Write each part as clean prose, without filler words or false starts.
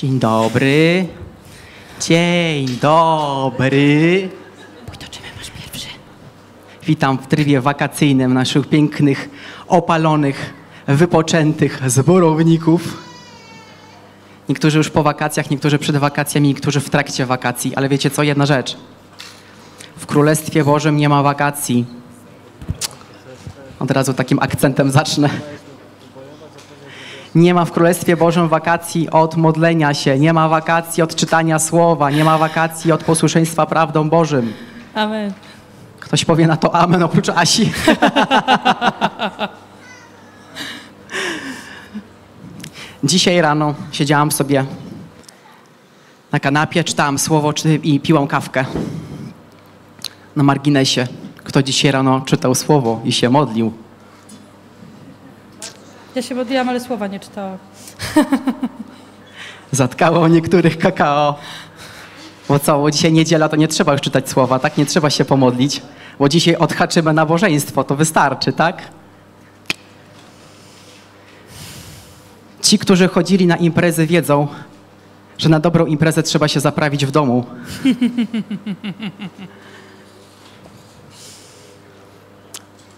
Dzień dobry. Dzień dobry. Wójtoczymy, masz pierwszy. Witam w trybie wakacyjnym naszych pięknych, opalonych, wypoczętych zborowników. Niektórzy już po wakacjach, niektórzy przed wakacjami, niektórzy w trakcie wakacji. Ale wiecie co? Jedna rzecz. W Królestwie Bożym nie ma wakacji. Od razu takim akcentem zacznę. Nie ma w Królestwie Bożym wakacji od modlenia się, nie ma wakacji od czytania słowa, nie ma wakacji od posłuszeństwa prawdom Bożym. Amen. Ktoś powie na to amen oprócz Asi. Dzisiaj rano siedziałam sobie na kanapie, czytałam słowo i piłam kawkę. Na marginesie, kto dzisiaj rano czytał słowo i się modlił? Ja się modliłam, ale słowa nie czytałam. Zatkało niektórych kakao. Bo co, dzisiaj niedziela, to nie trzeba już czytać słowa, tak? Nie trzeba się pomodlić, bo dzisiaj odhaczymy nabożeństwo, to wystarczy, tak? Ci, którzy chodzili na imprezy, wiedzą, że na dobrą imprezę trzeba się zaprawić w domu.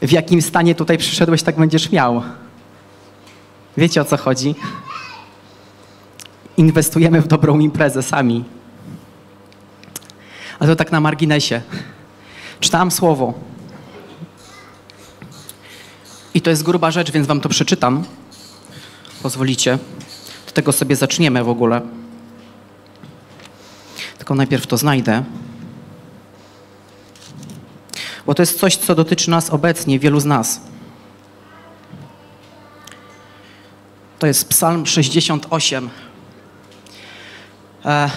W jakim stanie tutaj przyszedłeś, tak będziesz miał. Wiecie, o co chodzi? Inwestujemy w dobrą imprezę sami. A to tak na marginesie. Czytałam słowo. I to jest gruba rzecz, więc wam to przeczytam. Pozwolicie. Do tego sobie zaczniemy w ogóle. Tylko najpierw to znajdę. Bo to jest coś, co dotyczy nas obecnie, wielu z nas. To jest Psalm 68.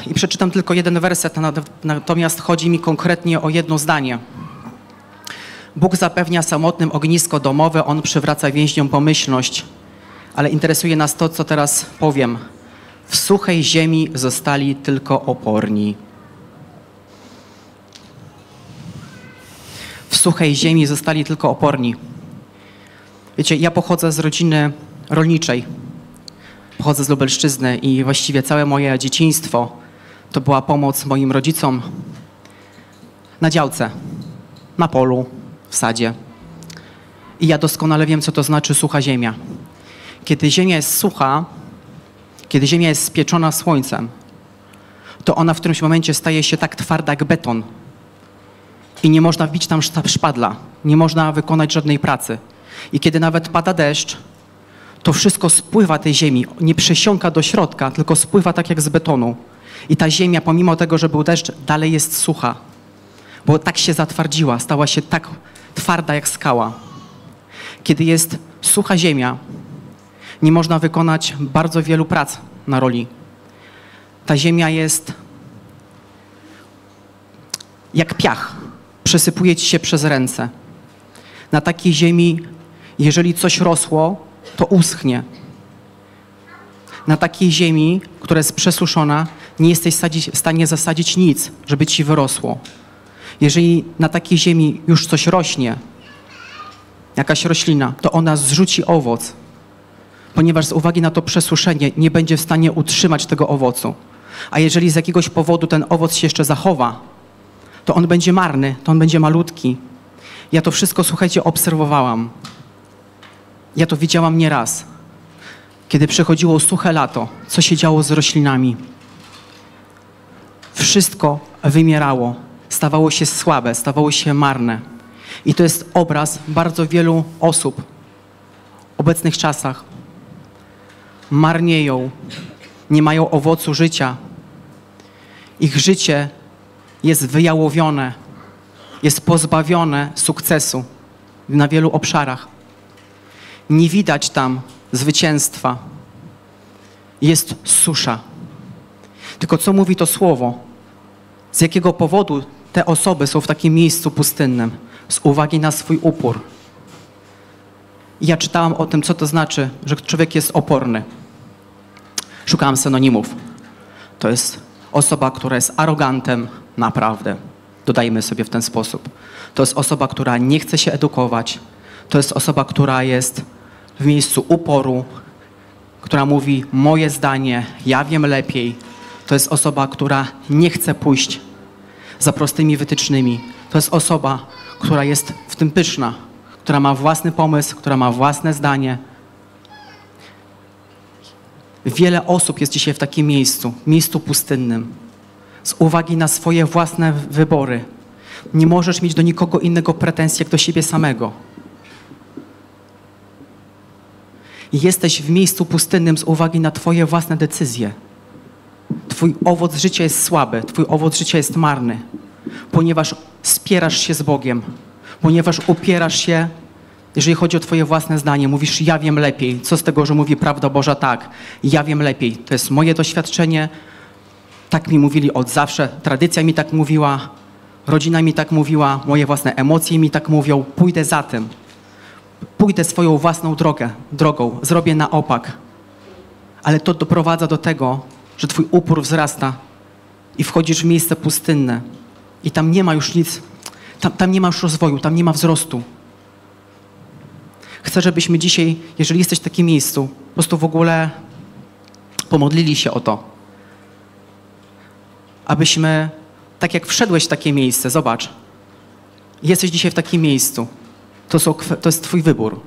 I przeczytam tylko jeden werset, natomiast chodzi mi konkretnie o jedno zdanie. Bóg zapewnia samotnym ognisko domowe, On przywraca więźniom pomyślność. Ale interesuje nas to, co teraz powiem. W suchej ziemi zostali tylko oporni. W suchej ziemi zostali tylko oporni. Wiecie, ja pochodzę z rodziny rolniczej. Pochodzę z Lubelszczyzny i właściwie całe moje dzieciństwo to była pomoc moim rodzicom na działce, na polu, w sadzie. I ja doskonale wiem, co to znaczy sucha ziemia. Kiedy ziemia jest sucha, kiedy ziemia jest spieczona słońcem, to ona w którymś momencie staje się tak twarda jak beton i nie można wbić tam szpadla, nie można wykonać żadnej pracy. I kiedy nawet pada deszcz, to wszystko spływa tej ziemi, nie przesiąka do środka, tylko spływa tak jak z betonu. I ta ziemia, pomimo tego, że był deszcz, dalej jest sucha, bo tak się zatwardziła, stała się tak twarda jak skała. Kiedy jest sucha ziemia, nie można wykonać bardzo wielu prac na roli. Ta ziemia jest jak piach, przesypuje ci się przez ręce. Na takiej ziemi, jeżeli coś rosło, to uschnie. Na takiej ziemi, która jest przesuszona, nie jesteś w stanie zasadzić nic, żeby ci wyrosło. Jeżeli na takiej ziemi już coś rośnie, jakaś roślina, to ona zrzuci owoc, ponieważ z uwagi na to przesuszenie nie będzie w stanie utrzymać tego owocu. A jeżeli z jakiegoś powodu ten owoc się jeszcze zachowa, to on będzie marny, to on będzie malutki. Ja to wszystko, słuchajcie, obserwowałam. Ja to widziałam nieraz. Kiedy przychodziło suche lato, co się działo z roślinami? Wszystko wymierało, stawało się słabe, stawało się marne. I to jest obraz bardzo wielu osób w obecnych czasach. Marnieją, nie mają owocu życia. Ich życie jest wyjałowione, jest pozbawione sukcesu na wielu obszarach. Nie widać tam zwycięstwa. Jest susza. Tylko co mówi to słowo? Z jakiego powodu te osoby są w takim miejscu pustynnym? Z uwagi na swój upór. I ja czytałam o tym, co to znaczy, że człowiek jest oporny. Szukałam synonimów. To jest osoba, która jest arogantem naprawdę. Dodajmy sobie w ten sposób. To jest osoba, która nie chce się edukować. To jest osoba, która jest w miejscu uporu, która mówi moje zdanie, ja wiem lepiej, to jest osoba, która nie chce pójść za prostymi wytycznymi. To jest osoba, która jest w tym pyszna, która ma własny pomysł, która ma własne zdanie. Wiele osób jest dzisiaj w takim miejscu pustynnym, z uwagi na swoje własne wybory. Nie możesz mieć do nikogo innego pretensji, jak do siebie samego. Jesteś w miejscu pustynnym z uwagi na twoje własne decyzje. Twój owoc życia jest słaby, twój owoc życia jest marny, ponieważ spierasz się z Bogiem, ponieważ upierasz się, jeżeli chodzi o twoje własne zdanie. Mówisz, ja wiem lepiej. Co z tego, że mówi prawda Boża? Tak, ja wiem lepiej. To jest moje doświadczenie. Tak mi mówili od zawsze. Tradycja mi tak mówiła. Rodzina mi tak mówiła. Moje własne emocje mi tak mówią. Pójdę za tym. Pójdę swoją własną drogą. Zrobię na opak. Ale to doprowadza do tego, że twój upór wzrasta i wchodzisz w miejsce pustynne. I tam nie ma już nic. Tam nie ma już rozwoju. Tam nie ma wzrostu. Chcę, żebyśmy dzisiaj, jeżeli jesteś w takim miejscu, po prostu w ogóle pomodlili się o to. Abyśmy, tak jak wszedłeś w takie miejsce, zobacz, jesteś dzisiaj w takim miejscu, to jest twój wybór,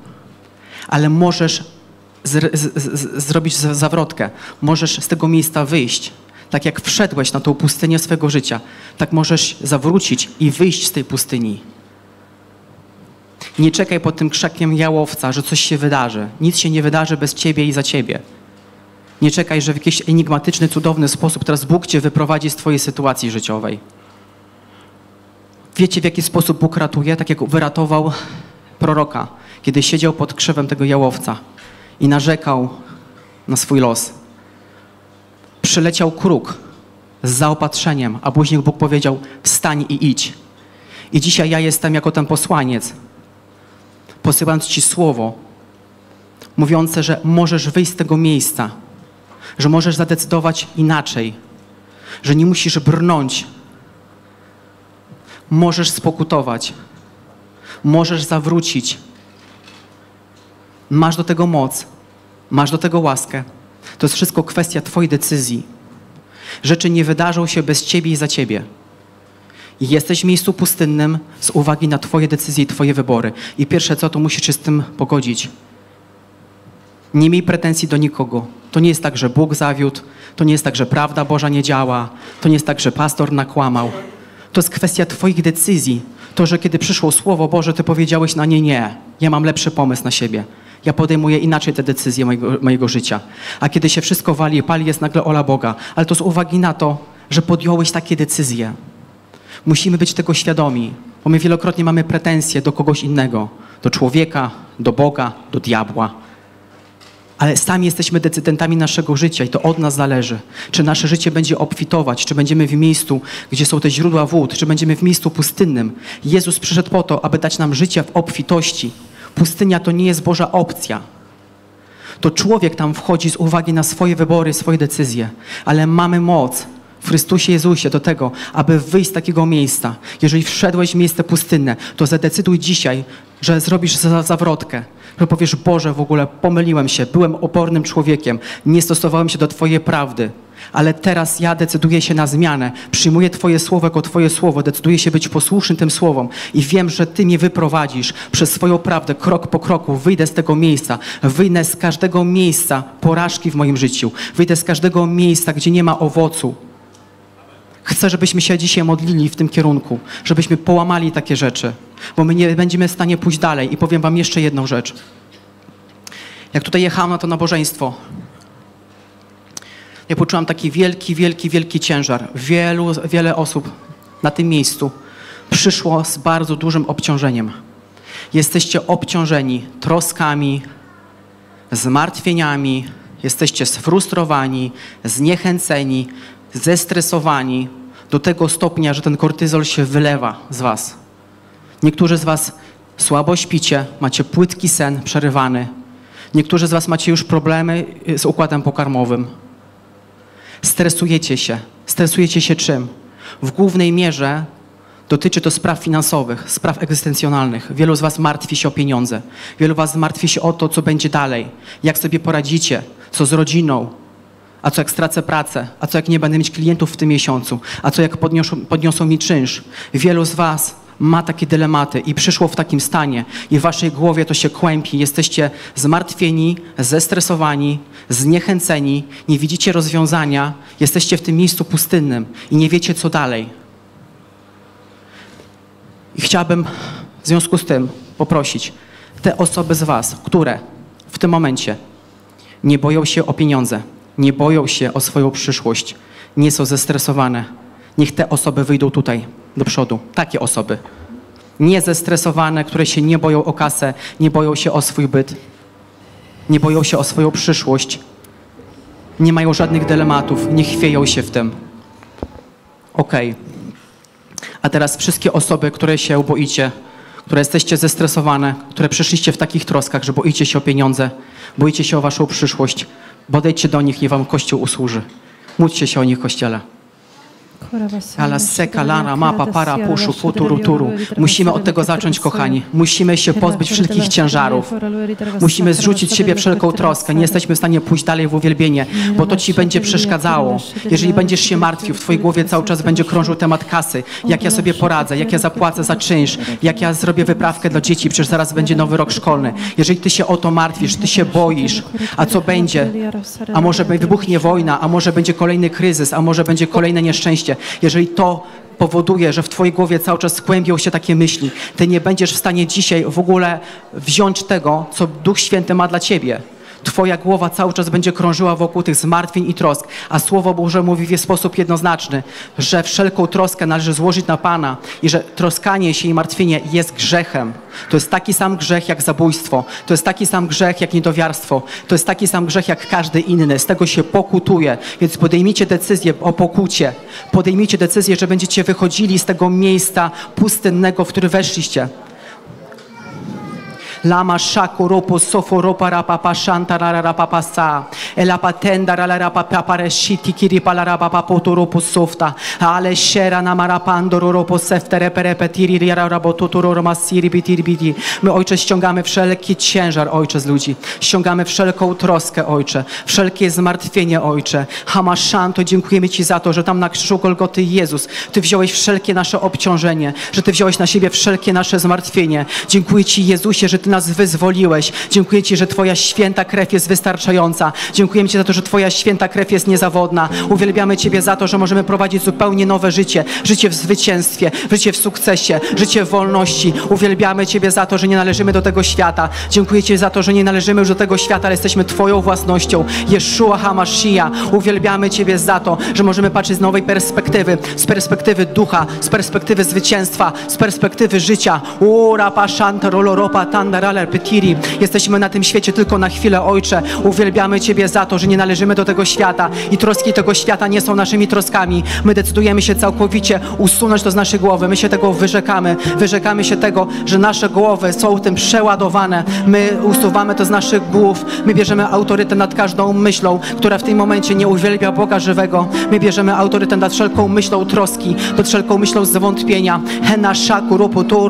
ale możesz zrobić zawrotkę, możesz z tego miejsca wyjść, tak jak wszedłeś na tą pustynię swego życia, tak możesz zawrócić i wyjść z tej pustyni. Nie czekaj pod tym krzakiem jałowca, że coś się wydarzy. Nic się nie wydarzy bez ciebie i za ciebie. Nie czekaj, że w jakiś enigmatyczny, cudowny sposób teraz Bóg cię wyprowadzi z twojej sytuacji życiowej. Wiecie, w jaki sposób Bóg ratuje? Tak jak wyratował proroka, kiedy siedział pod krzewem tego jałowca i narzekał na swój los. Przyleciał kruk z zaopatrzeniem, a później Bóg powiedział, wstań i idź. I dzisiaj ja jestem jako ten posłaniec, posyłając ci słowo, mówiące, że możesz wyjść z tego miejsca, że możesz zadecydować inaczej, że nie musisz brnąć, możesz spokutować, możesz zawrócić. Masz do tego moc, masz do tego łaskę. To jest wszystko kwestia twojej decyzji. Rzeczy nie wydarzą się bez ciebie i za ciebie. Jesteś w miejscu pustynnym z uwagi na twoje decyzje i twoje wybory. I pierwsze co, to musisz się z tym pogodzić. Nie miej pretensji do nikogo. To nie jest tak, że Bóg zawiódł. To nie jest tak, że prawda Boża nie działa. To nie jest tak, że pastor nakłamał. To jest kwestia twoich decyzji. To, że kiedy przyszło Słowo Boże, ty powiedziałeś na nie, nie. Ja mam lepszy pomysł na siebie. Ja podejmuję inaczej te decyzje mojego życia. A kiedy się wszystko wali, pali, jest nagle ola Boga. Ale to z uwagi na to, że podjąłeś takie decyzje. Musimy być tego świadomi, bo my wielokrotnie mamy pretensje do kogoś innego, do człowieka, do Boga, do diabła. Ale sami jesteśmy decydentami naszego życia i to od nas zależy. Czy nasze życie będzie obfitować, czy będziemy w miejscu, gdzie są te źródła wód, czy będziemy w miejscu pustynnym. Jezus przyszedł po to, aby dać nam życie w obfitości. Pustynia to nie jest Boża opcja. To człowiek tam wchodzi z uwagi na swoje wybory, swoje decyzje. Ale mamy moc w Chrystusie Jezusie do tego, aby wyjść z takiego miejsca. Jeżeli wszedłeś w miejsce pustynne, to zadecyduj dzisiaj, że zrobisz zawrotkę. Że powiesz, Boże, w ogóle pomyliłem się, byłem opornym człowiekiem, nie stosowałem się do twojej prawdy, ale teraz ja decyduję się na zmianę, przyjmuję twoje słowo jako twoje słowo, decyduję się być posłuszny tym słowom i wiem, że ty mnie wyprowadzisz przez swoją prawdę, krok po kroku, wyjdę z tego miejsca, wyjdę z każdego miejsca porażki w moim życiu, wyjdę z każdego miejsca, gdzie nie ma owocu. Chcę, żebyśmy się dzisiaj modlili w tym kierunku, żebyśmy połamali takie rzeczy, bo my nie będziemy w stanie pójść dalej. I powiem wam jeszcze jedną rzecz. Jak tutaj jechałam na to nabożeństwo, ja poczułam taki wielki ciężar. Wiele osób na tym miejscu przyszło z bardzo dużym obciążeniem. Jesteście obciążeni troskami, zmartwieniami, jesteście sfrustrowani, zniechęceni, zestresowani do tego stopnia, że ten kortyzol się wylewa z was. Niektórzy z was słabo śpicie, macie płytki sen przerywany. Niektórzy z was macie już problemy z układem pokarmowym. Stresujecie się. Stresujecie się czym? W głównej mierze dotyczy to spraw finansowych, spraw egzystencjonalnych. Wielu z was martwi się o pieniądze. Wielu z was martwi się o to, co będzie dalej, jak sobie poradzicie, co z rodziną, a co jak stracę pracę, a co jak nie będę mieć klientów w tym miesiącu, a co jak podniosą mi czynsz. Wielu z was ma takie dylematy i przyszło w takim stanie i w waszej głowie to się kłębi. Jesteście zmartwieni, zestresowani, zniechęceni, nie widzicie rozwiązania, jesteście w tym miejscu pustynnym i nie wiecie, co dalej. I chciałabym w związku z tym poprosić te osoby z was, które w tym momencie nie boją się o pieniądze, nie boją się o swoją przyszłość, nie są zestresowane. Niech te osoby wyjdą tutaj do przodu. Takie osoby. Nie zestresowane, które się nie boją o kasę, nie boją się o swój byt, nie boją się o swoją przyszłość, nie mają żadnych dylematów, nie chwieją się w tym. Okej. A teraz wszystkie osoby, które się boicie, które jesteście zestresowane, które przyszliście w takich troskach, że boicie się o pieniądze, boicie się o waszą przyszłość, podejdźcie do nich, niech wam Kościół usłuży. Módlcie się o nich, Kościele. Musimy od tego zacząć, kochani. Musimy się pozbyć wszelkich ciężarów. Musimy zrzucić z siebie wszelką troskę. Nie jesteśmy w stanie pójść dalej w uwielbienie, bo to ci będzie przeszkadzało. Jeżeli będziesz się martwił, w twojej głowie cały czas będzie krążył temat kasy. Jak ja sobie poradzę, jak ja zapłacę za czynsz, jak ja zrobię wyprawkę dla dzieci, przecież zaraz będzie nowy rok szkolny. Jeżeli ty się o to martwisz, ty się boisz, a co będzie? A może wybuchnie wojna, a może będzie kolejny kryzys, a może będzie kolejne nieszczęście. Jeżeli to powoduje, że w twojej głowie cały czas skłębią się takie myśli, ty nie będziesz w stanie dzisiaj w ogóle wziąć tego, co Duch Święty ma dla ciebie. Twoja głowa cały czas będzie krążyła wokół tych zmartwień i trosk, a Słowo Boże mówi w sposób jednoznaczny, że wszelką troskę należy złożyć na Pana i że troskanie się i martwienie jest grzechem. To jest taki sam grzech jak zabójstwo, to jest taki sam grzech jak niedowiarstwo, to jest taki sam grzech jak każdy inny, z tego się pokutuje, więc podejmijcie decyzję o pokucie, podejmijcie decyzję, że będziecie wychodzili z tego miejsca pustynnego, w który weszliście. Lama szaku ropo sofo ropa rapapa szanta rararapapa sa elapa tenda ralarapapa reshiti kiripa larapapa poto ropo softa ale shera namarapandoro ropo sefte reperepetiri riarabototoro romasiri bitirbidi. My, Ojcze, ściągamy wszelki ciężar, Ojcze, z ludzi. Ściągamy wszelką troskę, Ojcze. Wszelkie zmartwienie, Ojcze. Hamashanto, dziękujemy Ci za to, że tam na krzyżu Golgoty, Jezus, Ty wziąłeś wszelkie nasze obciążenie, że Ty wziąłeś na siebie wszelkie nasze zmartwienie. Dziękuję Ci, Jezusie, że Ty nas wyzwoliłeś. Dziękuję Ci, że Twoja święta krew jest wystarczająca. Dziękujemy Ci za to, że Twoja święta krew jest niezawodna. Uwielbiamy Ciebie za to, że możemy prowadzić zupełnie nowe życie. Życie w zwycięstwie, życie w sukcesie, życie w wolności. Uwielbiamy Ciebie za to, że nie należymy do tego świata. Dziękuję Ci za to, że nie należymy już do tego świata, ale jesteśmy Twoją własnością. Yeshua HaMashiach. Uwielbiamy Ciebie za to, że możemy patrzeć z nowej perspektywy. Z perspektywy ducha, z perspektywy zwycięstwa, z perspektywy życia. Ura paszanta roloropa tanda. Jesteśmy na tym świecie tylko na chwilę, Ojcze. Uwielbiamy Ciebie za to, że nie należymy do tego świata i troski tego świata nie są naszymi troskami. My decydujemy się całkowicie usunąć to z naszej głowy. My się tego wyrzekamy. Wyrzekamy się tego, że nasze głowy są tym przeładowane. My usuwamy to z naszych głów. My bierzemy autorytet nad każdą myślą, która w tym momencie nie uwielbia Boga żywego. My bierzemy autorytet nad wszelką myślą troski, nad wszelką myślą zwątpienia.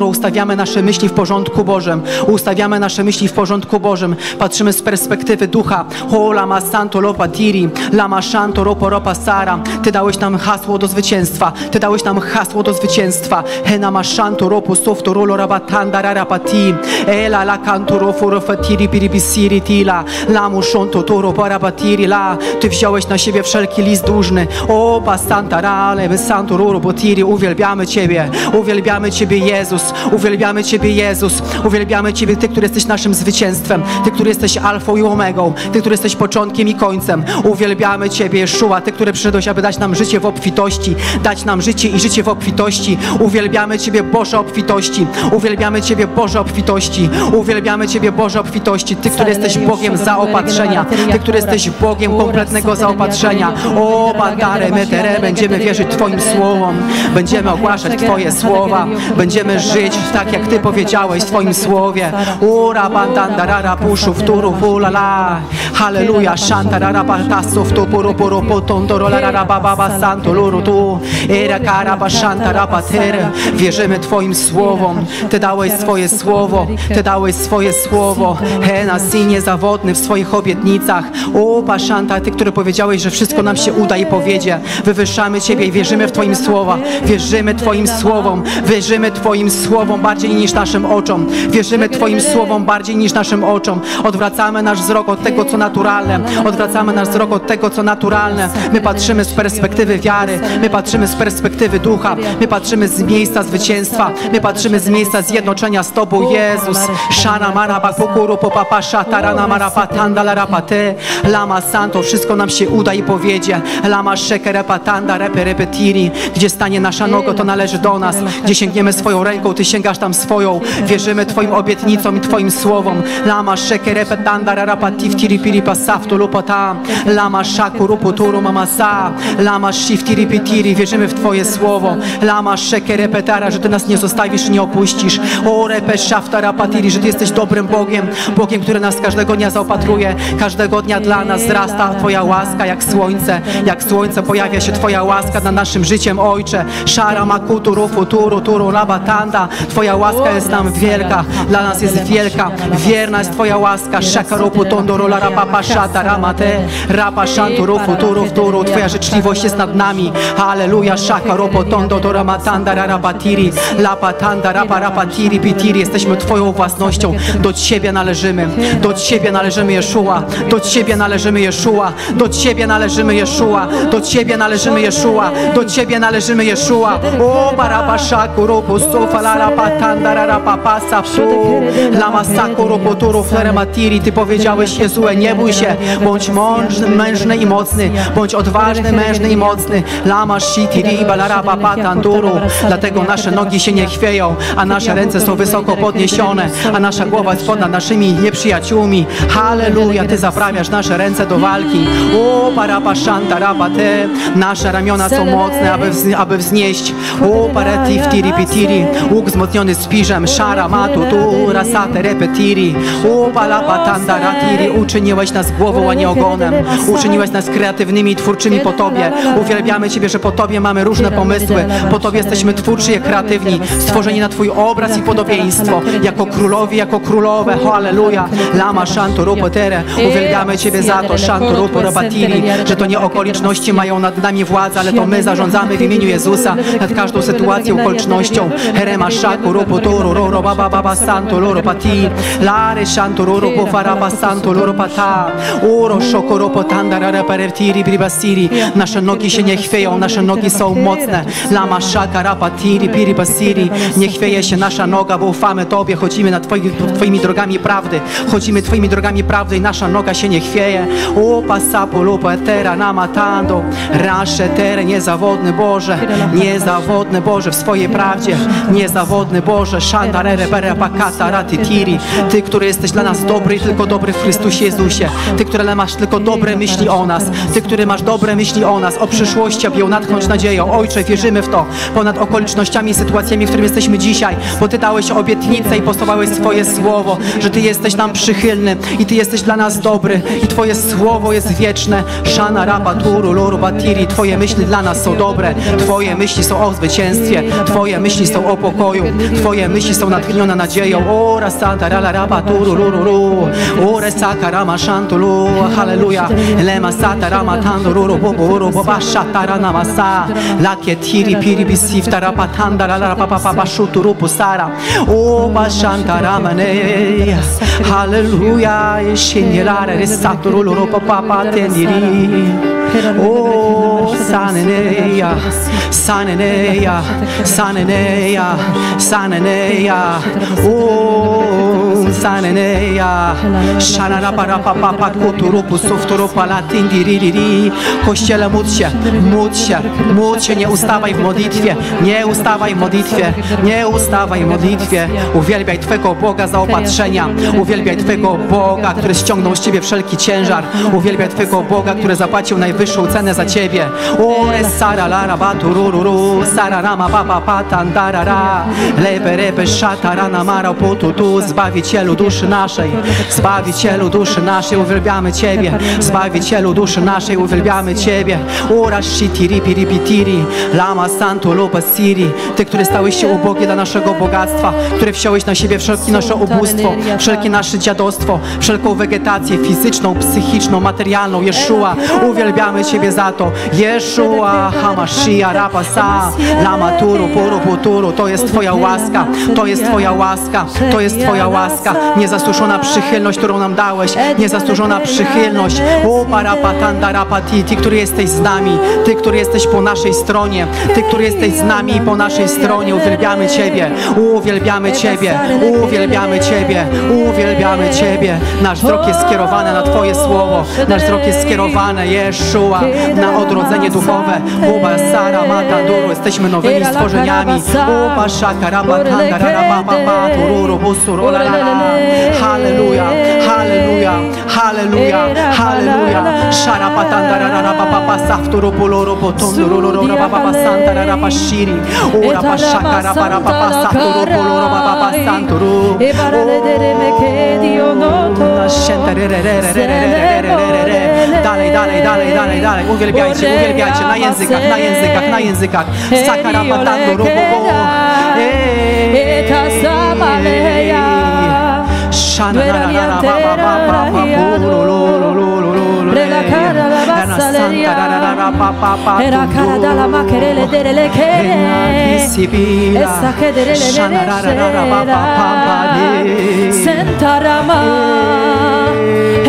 Ustawiamy nasze myśli w porządku Bożym. Ustawiamy nasze myśli w porządku Bożym. Patrzymy z perspektywy ducha. O lama santo lopa tiri, lama shanto ropo ropa sara. Ty dałeś nam hasło do zwycięstwa. Ty dałeś nam hasło do zwycięstwa. Henama shanto ropo softo rolo rabatanda rarapati. Ela la canto rofo rofatiri piribisiri tila. Lamu shonto toro parabatiri la. Ty wziąłeś na siebie wszelki list dłużny. O basanta rale santo rolo potiri. Uwielbiamy Ciebie. Uwielbiamy Ciebie, Jezus. Uwielbiamy Ciebie, Jezus. Uwielbiamy Ciebie, Ty, który jesteś naszym zwycięstwem, Ty, który jesteś alfą i omegą, Ty, który jesteś początkiem i końcem. Uwielbiamy Ciebie, Jeszua, Ty, który przyszedłeś, aby dać nam życie w obfitości, dać nam życie i życie w obfitości. Uwielbiamy Ciebie, Boże obfitości. Uwielbiamy Ciebie, Boże obfitości. Uwielbiamy Ciebie, Boże obfitości. Ty, który jesteś Bogiem zaopatrzenia, Ty, który jesteś Bogiem kompletnego zaopatrzenia. O, Badare, Metere, będziemy wierzyć Twoim słowom, będziemy ogłaszać Twoje słowa, będziemy żyć tak, jak Ty powiedziałeś w Twoim słowie. Ura bandandarara puszów turów ulala. Halleluja, szantarara bantasów tu puru puru potondorolarara bababa santoluru tu. Era karaba szantaraba tere. Wierzymy Twoim słowom. Ty dałeś swoje słowo. Ty dałeś swoje słowo. Hena, syn niezawodny w swoich obietnicach. O Paszanta, Ty, który powiedziałeś, że wszystko nam się uda i powiedzie. Wywyższamy Ciebie i wierzymy w Twoim słowa. Wierzymy Twoim słowom. Wierzymy Twoim słowom bardziej niż naszym oczom. Wierzymy Twoim słowom bardziej niż naszym oczom. Odwracamy nasz wzrok od tego, co naturalne. Odwracamy nasz wzrok od tego, co naturalne. My patrzymy z perspektywy wiary. My patrzymy z perspektywy ducha. My patrzymy z miejsca zwycięstwa. My patrzymy z miejsca zjednoczenia z Tobą, Jezus. Szana maraba kukuru popapasza tarana marapa tandala rapate. Lama santo, wszystko nam się uda i powiedzie. Lama szekerepa tanda repe repetiri. Gdzie stanie nasza noga, to należy do nas. Gdzie sięgniemy swoją ręką, Ty sięgasz tam swoją. Wierzymy Twoim obietnicom i Twoim słowom. Lama szekerepa tanda rapati wtiri piripa saftu lupata. Lama szakurupu turu mamasa. Lama shiftiri pitiri. Wierzymy w Twoje słowo. Lama szekerepa tara, że Ty nas nie zostawisz i nie opuścisz. O repe szafta rapatiri, że Ty jesteś dobrym Bogiem. Bogiem, który nas każdego dnia zaopatruje. Każdego dnia dla nas wzrasta Twoja łaska jak słońce. Jak słońce pojawia się Twoja łaska nad naszym życiem, Ojcze. Szara makutu rufu turu turu rabatanda. Twoja łaska jest nam wielka. Dla nas jest wielka. Wierna jest Twoja łaska. Szakarupu tonduru la rapapa szata ramate. Rapa szantu rufu turu turu. Twoja życzliwość jest nad nami. Halleluja. Szakarupu tonduru ramatanda rarabatiri. Lapatanda rapa rapatiri bitiri. Jesteśmy Twoją własnością. Do Ciebie należymy. Do Ciebie należymy, Jeszua. Do Ciebie należymy, Jeszua. Do Ciebie należymy, Jeszua. Do Ciebie należymy, Jeszua. Do Ciebie należymy, Jeszua. O barabasza kurupu sufa la rapatanda rarapapasa psu. Lama sakurupu turu flerematiri. Ty powiedziałeś, Jezue, nie bój się. Bądź mężny i mocny. Bądź odważny, mężny i mocny. Lama shitiri balarabapatanduru. Dlatego nasze nogi się nie chwieją, a nasze ręce są wysoko podniesione, a nasza głowa jest ponad naszymi nieprzyjaciółmi. Halleluja, Ty zaprawiasz nasze ręce do walki. O parapaszanta rabate, nasze ramiona są mocne, aby wznieść. O paratifti ripitiri, łuk wzmocniony spiżem, szara matu tu rasate repetiri. O palapatanda ratiri, uczyniłeś nas głową, a nie ogonem. Uczyniłeś nas kreatywnymi i twórczymi po Tobie. Uwielbiamy Ciebie, że po Tobie mamy różne pomysły. Po Tobie jesteśmy twórczy i kreatywni, stworzeni na Twój obraz i podobieństwo. Jako królowi, jako królowe. Halleluja. Lama szanturupo tere. Uwielbiamy Ciebie za to, szanturupo robatiri, że to nie okoliczności mają nad nami władzę, ale to my zarządzamy w imieniu Jezusa nad każdą sytuacją, okolicznością. Herema szakurupo tururu robababa santulurupati. Lare szantururupo faraba santulurupata. Uro szokurupo tandararaparetiri bribasiri. Nasze nogi się nie chwieją, nasze nogi są mocne. Lama szakarapatiri biribasiri. Nie chwieje się nasza noga, bo ufamy Tobie, chodzimy na Twoimi drogami prawdy. Chodzimy Twoimi drogami prawdy i nasza noga się nie chwieje. O pasapu lupa etera namatando. Rasze tere, niezawodny Boże. Niezawodny Boże w swojej prawdzie. Niezawodny Boże. Szandarere berepakata ratitiri. Ty, który jesteś dla nas dobry i tylko dobry w Chrystusie Jezusie. Ty, który masz tylko dobre myśli o nas. Ty, który masz dobre myśli o nas. O przyszłości, aby ją natchnąć nadzieją. Ojcze, wierzymy w to. Ponad okolicznościami i sytuacjami, w którym jesteśmy dzisiaj. Bo Ty dałeś obietnicę i posłałeś swoje słowo, że Ty jesteś nam przychylny i Ty jesteś dla nas dobry i Twoje słowo jest wieczne. Szana rabaturu luru batiri. Twoje myśli dla nas są dobre. Twoje myśli są o zwycięstwie. Twoje myśli są o pokoju. Twoje myśli są natchnione nadzieją. Ora santa rala rabaturu luru ru. Ore saka rama shantulu. Halleluja. Lema sata rama tanduru buburu bobasha tarana masa. Lakie tiri piri bisif tarapatanda rala rapapapa shuturu pusara. O bashanta ramane. Halleluja, Shinirare, Resaturu, Luropa, Papa, Tendiri. O, Saneneja, Saneneja, Saneneja, Saneneja. O, Saneneja. Szanara, para, papa, pakuturupu, sufturupa, latindiriri. Kościele, módl się, módl się, módl się, nie ustawaj w modlitwie, nie ustawaj w modlitwie, nie ustawaj w modlitwie. Uwielbiaj Twego Boga zaopatrzenia. Uwielbiaj Twego Boga, który ściągnął z Ciebie wszelki ciężar. Uwielbiaj Twego Boga, który zapłacił najwyższy najwyższą cenę za Ciebie. Ore sara la ra ba tu ru ru ru, sara rama ba ba pa tan da ra ra, lebe rebe szata rana mara pu tu tu, Zbawicielu duszy naszej, Zbawicielu duszy naszej, uwielbiamy Ciebie, Zbawicielu duszy naszej, uwielbiamy Ciebie. Ora shiti ripi ripi tiri, lama santu lupa siri, Ty, który stałeś się ubogi dla naszego bogactwa, który wziąłeś na siebie wszelkie nasze ubóstwo, wszelkie nasze dziadostwo, wszelką wegetację fizyczną, psychiczną, materialną. Yeshua, uwielbiamy Ciebie za to. Yeshua HaMashiach Rapasa Lama Turu Puru Puturu. To jest Twoja łaska, to jest Twoja łaska, to jest Twoja łaska. Niezasłużona przychylność, którą nam dałeś, niezasłużona przychylność. Uparapatanda Rapati, Ty, który jesteś z nami, Ty, który jesteś po naszej stronie, Ty, który jesteś z nami i po naszej stronie. Uwielbiamy Ciebie, uwielbiamy Ciebie, uwielbiamy Ciebie, uwielbiamy Ciebie. Nasz wzrok jest skierowany na Twoje słowo, nasz wzrok jest skierowany, Yeshua, na odrodzenie duchowe. Uba Sara Mataduru, jesteśmy nowymi stworzeniami. Uba Shaka Rabatanda Rabababa Tururu Busuru Lalala. Halleluja, halleluja, halleluja, halleluja. Shara Patanda Rabababa Safturu Buluru Botunduru Rabababa Santa Rabashiri. Ura Bashaka Rabababa Safturu Buluru Rabababa Santuru. Dalej, dalej, dalej, dalej, dalej. Uwielbiajcie, uwielbiajcie. Na językach, na językach, na językach. Sakarabatando, rububu. Szananarara,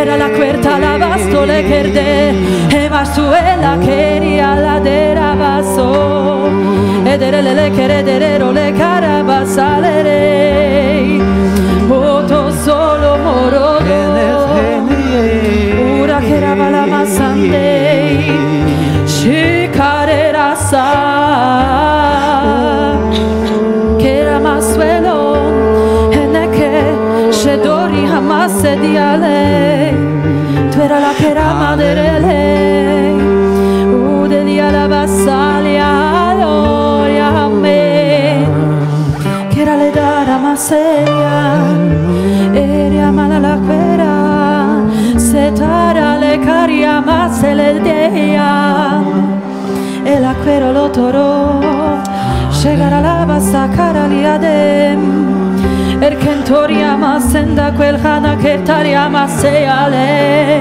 era la querta la vasto le cherde e ma suella che alla dera basso ed era le cherdero le carabasalere voto solo moro ora che era la masandei ci carera sa che era ma suelo e ne che se dori hamas di ale era la perama delle lei ude di alabasalia gloria a me che era le dara maseia eri amala la quera setara le caria masele deia e la quero lo toro chegara la bassa caralia dem Erkentoria masenda quel hana che taria maseale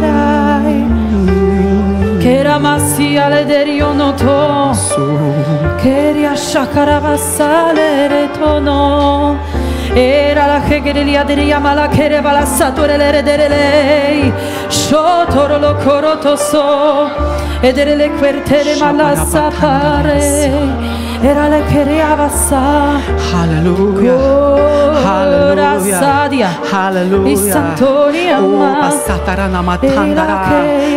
che la massia le deriono to che riascia caravassale retono era la che grelia deriama la che reva la satore le redere lei sciotoro lo coroto so ed ere le quertere ma la sapare era le kereavassa hallelujah hallelujah hallelujah o pasatara namatandara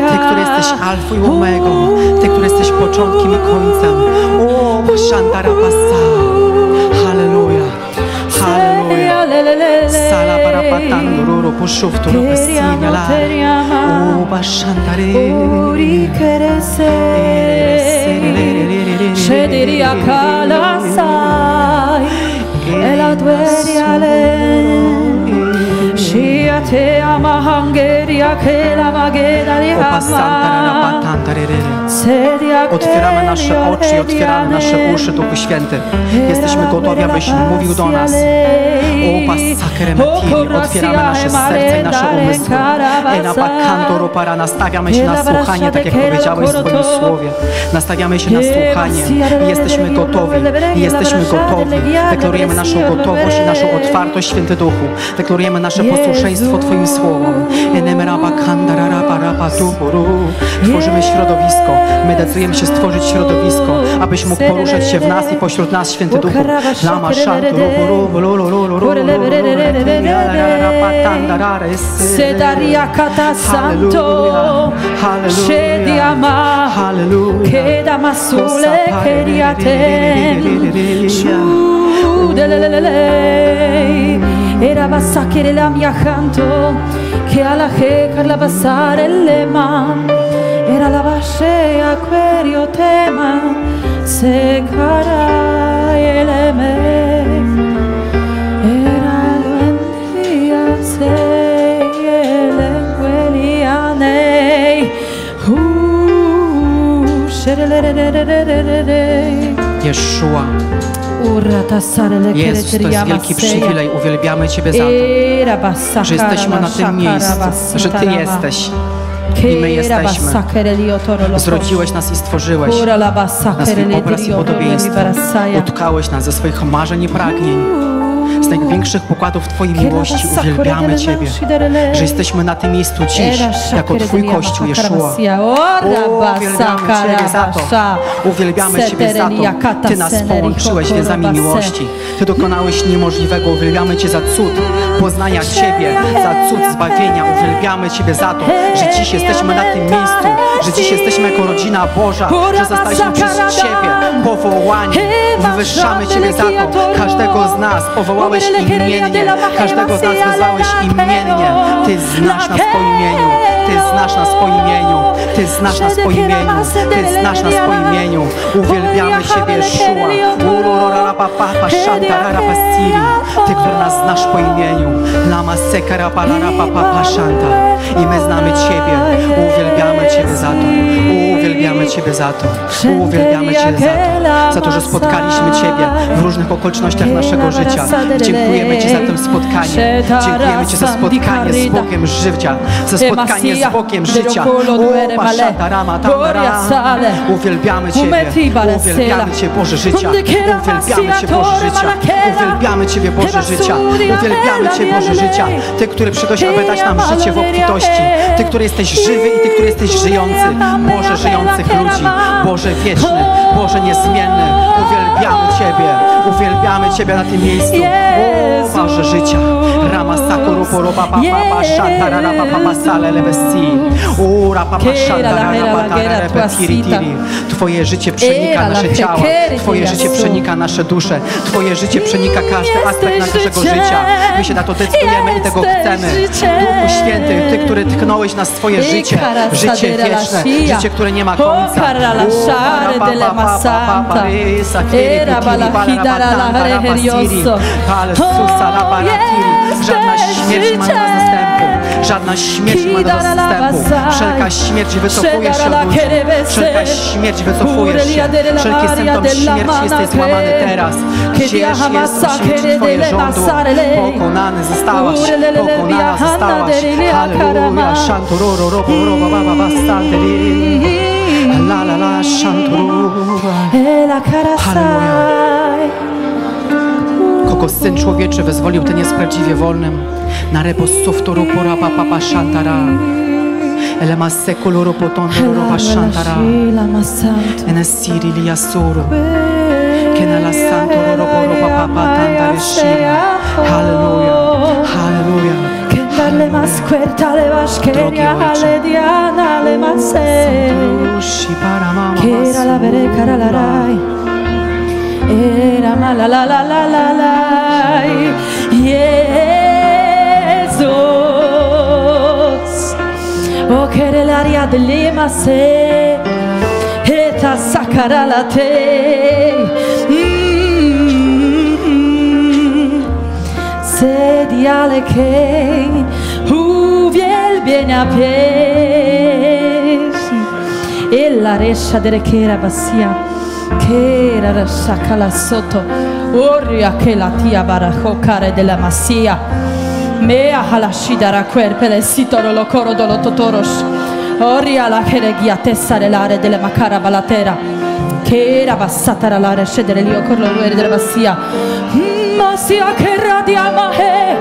Ty, który jesteś alfą i omegą, Ty, który jesteś początkiem i końcem. O pasandara passa hallelujah hallelujah sala para patanduru pushuftu rusinyala o pasandare uri kerese Shederia kalasai e la dueriale Shia te ama hangeria che la mageda li ama Otwieramy nasze oczy i otwieramy nasze uszy, Duchu Święty. Jesteśmy gotowi, abyś mówił do nas. O pasakere metili, otwieramy nasze serce i nasze umysły. Enabakandorupara, nastawiamy się na słuchanie, tak jak powiedziałeś w swoim słowie. Nastawiamy się na słuchanie i jesteśmy gotowi. I jesteśmy gotowi. Deklarujemy naszą gotowość i naszą otwartość, Święty Duchu. Deklarujemy nasze posłuszeństwo Twoim słowom. Tworzymy środowisko, My decydujemy się stworzyć środowisko, abyś mógł poruszać się w nas i pośród nas, Święty Duchu. Era la base a querio tema se cara ele me era l'entia se ele queliane Yeshua. Jezus, to jest wielki przywilej. Uwielbiamy Ciebie za to, że jesteśmy na tym miejscu, że Ty jesteś i my jesteśmy. Zrodziłeś nas i stworzyłeś na swój obraz i podobieństwo. Utkałeś nas ze swoich marzeń i pragnień. Z największych pokładów Twojej miłości uwielbiamy Ciebie, że jesteśmy na tym miejscu dziś, jako Twój Kościół, Jeszua. Uwielbiamy Ciebie za to. Uwielbiamy Ciebie za to. Ty nas połączyłeś więzami miłości. Ty dokonałeś niemożliwego. Uwielbiamy Cię za cud poznania Ciebie, za cud zbawienia. Uwielbiamy Ciebie za to, że dziś jesteśmy na tym miejscu, że dziś jesteśmy jako rodzina Boża, że zostaliśmy przez Ciebie powołani. Wywyższamy Ciebie za to. Każdego z nas powołałeś imiennie, każdego z nas wezwałeś imiennie. Ty znasz nas po imieniu, Ty znasz nas po imieniu, Ty znasz nas po imieniu, Ty znasz nas po imieniu. Uwielbiamy Ciebie, Yeshua. Ty, który nas znasz po imieniu. I my znamy Ciebie. Uwielbiamy Ciebie za to. Uwielbiamy Ciebie za to. Uwielbiamy Ciebie za to, że spotkaliśmy Ciebie w różnych okolicznościach naszego życia. Dziękujemy Ci za to spotkanie. Dziękujemy Ci za spotkanie z Bogiem życia. Za spotkanie z Bogiem życia. Uwielbiamy Ciebie. Uwielbiamy Cię, Boże życia. Uwielbiamy Cię, Boże życia. Uwielbiamy Ciebie, Boże życia. Uwielbiamy Cię, Boże życia. Ty, który przyszedłeś, aby dać nam życie w obfitości. Ty, który jesteś żywy i Ty, który jesteś żyjący. Boże żyjących ludzi. Boże wieczny. Boże niezmienny. Uwielbiamy Ciebie. Uwielbiamy Ciebie na tym miejscu. O Boże życia. Twoje życie przenika nasze ciała. Twoje życie przenika nasze dusze. Twoje życie przenika każdy aspekt naszego życia. My się na to decydujemy i tego chcemy. Duchu Święty, Ty, który tknąłeś na swoje życie. Życie wieczne. Życie, które nie ma końca. Żadna śmierć ma nas zastępu. Żadna śmierć ma nas zastępu. Wszelka śmierć wycofuje się od ludzi. Wszelka śmierć wycofuje się. Wszelki symptom śmierci jesteś złamany teraz. Gdzieś jest oświeci Twoje rządu. Pokonany zostałaś. Pokonana zostałaś. Halleluja. Szantururu. La la la. Szanturu. Halleluja. Kogo Syn Człowieczy wyzwolił, ten jest prawdziwie wolnym. Na rebos suftoru pora papa szantara. Ele masse koloro potondoro papa szantara. Ene siri lia suru. Kena la santoro papa tantare shira. Halleluja, halleluja. Kentale mas quertale vas keria ale diana le masse. Kera la vere cara la rai. Era ma la la la la la la Jezus. O che l'aria dell'ima se e ta sakara la te se diale che uwielbienia pieśń e la rescia delle che era bassia. Kera rasakala soto, oria che la tia baracocare della massia, mea halashida raquerpele sitoro lo coro dolo totoros, oria la cheregia tessare l'are della macara balatera, kera bassata l'are scedere lio corlo l'uere della massia, massia che radiama he,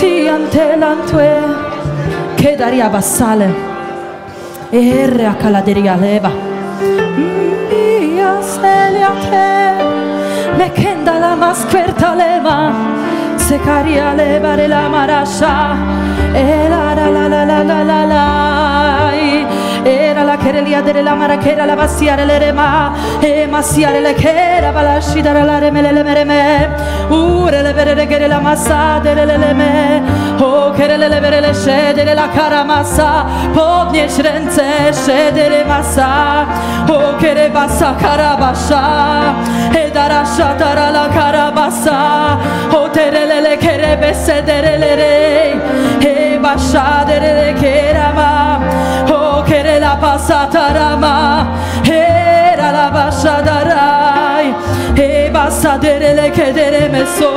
si ante l'antue, che daria bassale, erra caladeria leva. He, mekenda lama squerta lema, sekaria leba la marasha, la la la la la la la la. Era la querelia de la maraquera la vaciare le rema e massiare le chera balasci dare la remele le mereme ure le vere che la massa delle le me o che le vere le scedere la cara massa podnieś ręce szedere massa o che bassa cara bassa e darasha dara la cara bassa o terele le che besedere le re e basha dere che rama la passata rama era la basciata rai e basta le chedere messo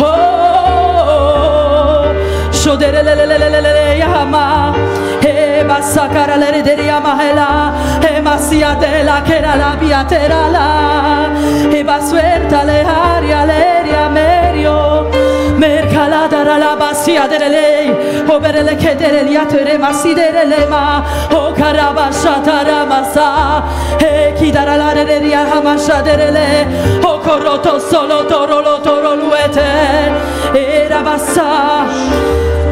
oh shodere le yama e basta cara le redere amahela e massia della che era la via terra la e basuerta le aria leria merio mercala dara la basia dere lei o berele kedere liatere masidere lema o karabasha taramasa e kidara la reria hamasha dere le o koroto solo toro luete era basa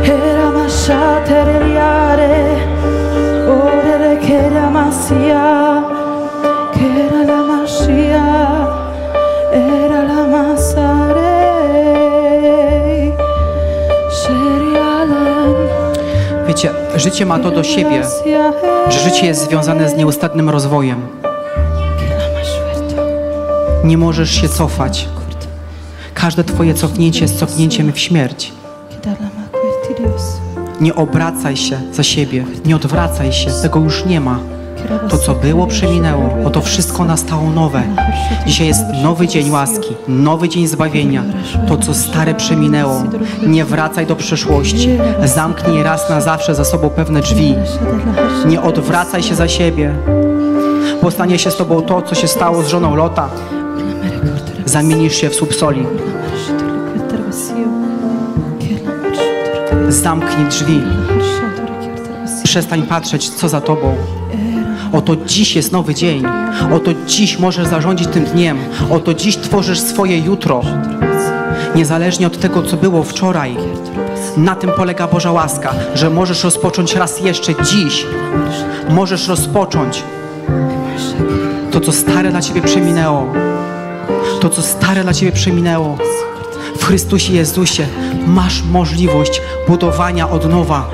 era masha tereriare o dere kera masia kera la masia era la masare. Wiecie, życie ma to do siebie, że życie jest związane z nieustannym rozwojem. Nie możesz się cofać. Każde twoje cofnięcie jest cofnięciem w śmierć. Nie obracaj się za siebie, nie odwracaj się, tego już nie ma. To, co było, przeminęło, bo to wszystko nastało nowe. Dzisiaj jest nowy dzień łaski, nowy dzień zbawienia. To, co stare, przeminęło. Nie wracaj do przeszłości. Zamknij raz na zawsze za sobą pewne drzwi. Nie odwracaj się za siebie, bo stanie się z tobą to, co się stało z żoną Lota. Zamienisz się w słup soli. Zamknij drzwi. Przestań patrzeć, co za tobą. Oto dziś jest nowy dzień. Oto dziś możesz zarządzić tym dniem. Oto dziś tworzysz swoje jutro. Niezależnie od tego, co było wczoraj. Na tym polega Boża łaska, że możesz rozpocząć raz jeszcze dziś. Możesz rozpocząć. To, co stare dla ciebie przeminęło. To, co stare dla ciebie przeminęło. W Chrystusie Jezusie masz możliwość budowania od nowa.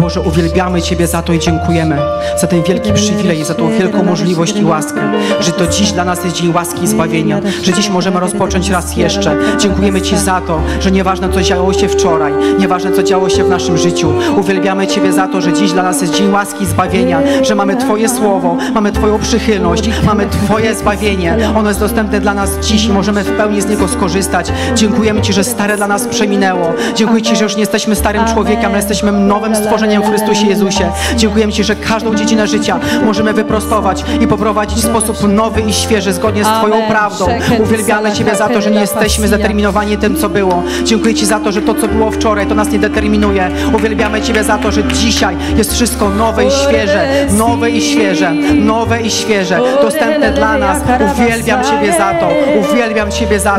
Boże, uwielbiamy Ciebie za to i dziękujemy za ten wielki przywilej, za tą wielką możliwość i łaskę, że to dziś dla nas jest dzień łaski i zbawienia, że dziś możemy rozpocząć raz jeszcze. Dziękujemy Ci za to, że nieważne co działo się wczoraj, nieważne co działo się w naszym życiu, uwielbiamy Ciebie za to, że dziś dla nas jest dzień łaski i zbawienia, że mamy Twoje słowo, mamy Twoją przychylność, mamy Twoje zbawienie. Ono jest dostępne dla nas dziś i możemy w pełni z niego skorzystać. Dziękujemy Ci, że stare dla nas przeminęło. Dziękuję Ci, że już nie jesteśmy starym człowiekiem, ale jesteśmy nowym stworzeniem w Chrystusie Jezusie. Dziękujemy Ci, że każdą dziedzinę życia możemy wyprostować i poprowadzić w sposób nowy i świeży, zgodnie z Twoją prawdą. Uwielbiamy Ciebie za to, że nie jesteśmy zdeterminowani tym, co było. Dziękuję Ci za to, że to, co było wczoraj, to nas nie determinuje. Uwielbiamy Ciebie za to, że dzisiaj jest wszystko nowe i świeże, nowe i świeże, nowe i świeże, dostępne dla nas. Uwielbiam Ciebie za to. Uwielbiam Ciebie za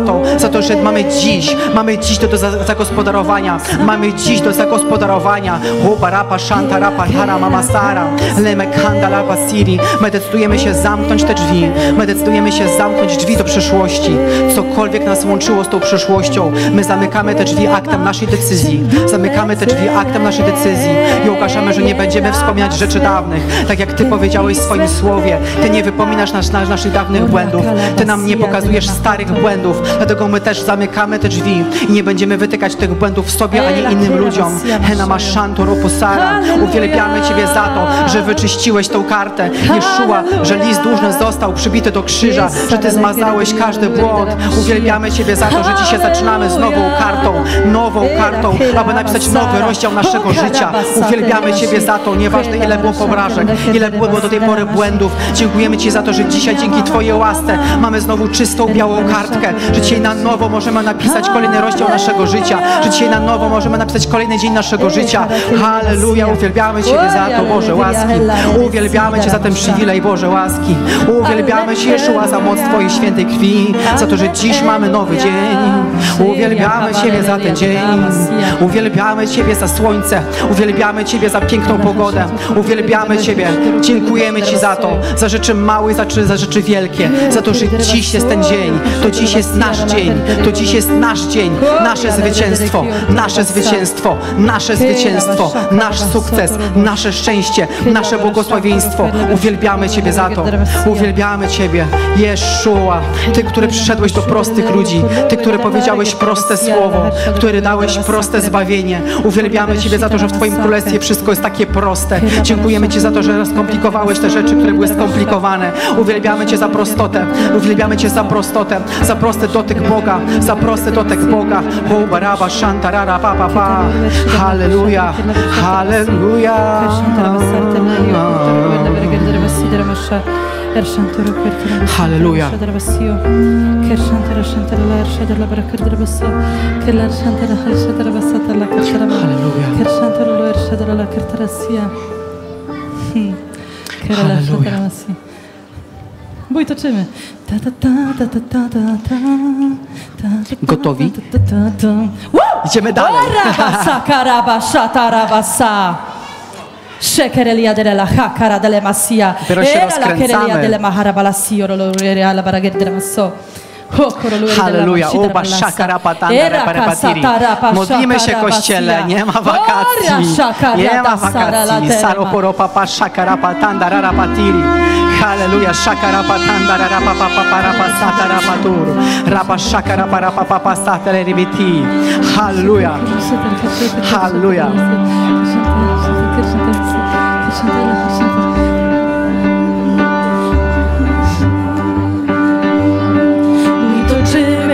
to, że mamy dziś do zagospodarowania. Mamy dziś do zagospodarowania. Rapa, szanta, rapa, hara, mama, sara, leme, kanda, lapa, siri. My decydujemy się zamknąć te drzwi. My decydujemy się zamknąć drzwi do przeszłości. Cokolwiek nas łączyło z tą przeszłością, my zamykamy te drzwi aktem naszej decyzji. Zamykamy te drzwi aktem naszej decyzji i ogłaszamy, że nie będziemy wspominać rzeczy dawnych. Tak jak Ty powiedziałeś w swoim słowie, Ty nie wypominasz naszych dawnych błędów. Ty nam nie pokazujesz starych błędów. Dlatego my też zamykamy te drzwi i nie będziemy wytykać tych błędów w sobie ani innym ludziom. Hena ma szanto, ropo, Sara. Uwielbiamy Ciebie za to, że wyczyściłeś tą kartę. Jeszua, że list dłużny został przybity do krzyża, że Ty zmazałeś każdy błąd. Uwielbiamy Ciebie za to, że dzisiaj zaczynamy z nową kartą, aby napisać nowy rozdział naszego życia. Uwielbiamy Ciebie za to, nieważne ile było porażek, ile było do tej pory błędów. Dziękujemy Ci za to, że dzisiaj dzięki Twojej łasce mamy znowu czystą, białą kartkę, że dzisiaj na nowo możemy napisać kolejny rozdział naszego życia, że dzisiaj na nowo możemy napisać kolejny dzień naszego życia. Hallelujah. Halleluja, uwielbiamy Ciebie za to, Boże łaski. Uwielbiamy Cię za ten przywilej, Boże łaski. Uwielbiamy Cię, Jeszua, za moc Twojej świętej krwi, za to, że dziś mamy nowy dzień. Uwielbiamy Ciebie za ten dzień. Uwielbiamy Ciebie za słońce. Uwielbiamy Ciebie za piękną pogodę. Uwielbiamy Ciebie. Dziękujemy Ci za to, za rzeczy małe, za rzeczy wielkie, za to, że dziś jest ten dzień. To dziś jest nasz dzień. To dziś jest nasz dzień. Nasze zwycięstwo. Nasze zwycięstwo. Nasze zwycięstwo. Nasz sukces. Nasze szczęście. Nasze błogosławieństwo. Uwielbiamy Ciebie za to. Uwielbiamy Ciebie. Jeszua, Ty, który przyszedłeś do prostych ludzi. Ty, który powiedziałeś proste słowo. Który dałeś proste zbawienie. Uwielbiamy Ciebie za to, że w Twoim królestwie wszystko jest takie proste. Dziękujemy Ci za to, że rozkomplikowałeś te rzeczy, które były skomplikowane. Uwielbiamy Cię za prostotę. Uwielbiamy Cię za prostotę. Za prosty dotyk Boga. Za prosty dotyk Boga. Ho baraba shantarara pa pa pa. Halleluja. Halleluja. Halleluja. Halleluja. Bój toczymy. Gotowi? Idziemy dalej. Dopiero się rozkręcamy. Halleluja, oba szakarapatandareparabatiri. Modlimy się, Kościele, nie ma wakacji. Nie ma wakacji. Saroporopapa szakarapatandararapatiri. Halleluja, szakarapatandararapapaparapasatarapaturu. Rapa szakaraparapapapasatareribiti. Halleluja. Halleluja.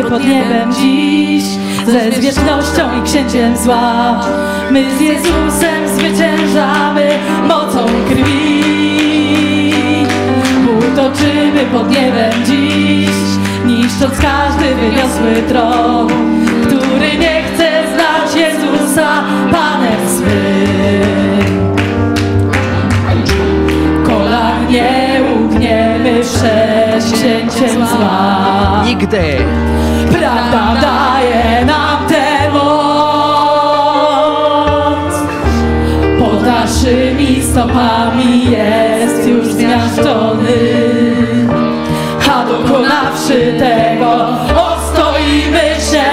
Pod niebem dziś, ze zwierzchnością i księciem zła. My z Jezusem zwyciężamy mocą krwi. Bóg toczymy pod niebem dziś, niszcząc każdy wyniosły tron, który nie chce znać Jezusa Panem swym. Kolan nie ugniemy przed księciem zła. Nigdy. Prawda daje nam tę moc. Pod naszymi stopami jest już zmiażdżony, a dokonawszy tego ostoimy się.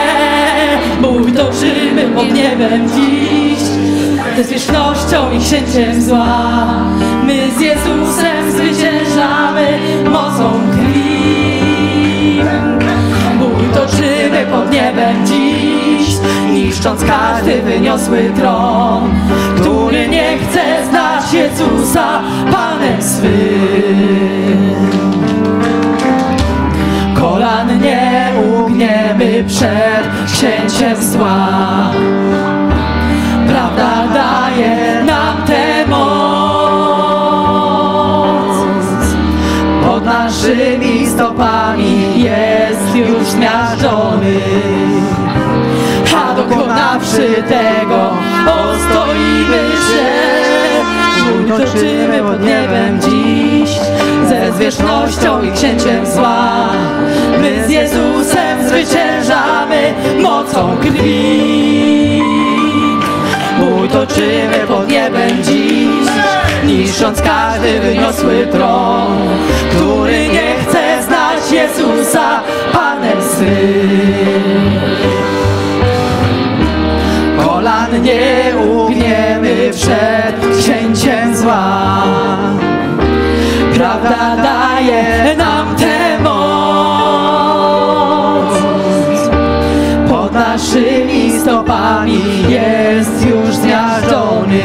Bóg toczymy pod niebem dziś, ze zwierzchnością i księciem zła. My z Jezusem zwyciężamy mocą krwi. Toczymy pod niebem dziś, niszcząc każdy wyniosły tron, który nie chce znać Jezusa Panem swym. Kolan nie ugniemy przed księciem zła. Prawda daje nam tę moc. Pod naszymi stopami jest już zmiażdżony, a dokonawszy tego ostoimy się. Toczymy pod niebem dziś, ze zwierzchnością i księciem zła. My z Jezusem zwyciężamy mocą krwi. Bóg toczymy pod niebem dziś, niszcząc każdy wyniosły tron, który nie chce znać Jezusa Panem swym. Kolan nie ugniemy przed księciem zła. Prawda daje nam tę moc. Pod naszymi stopami jest już zmiażdżony,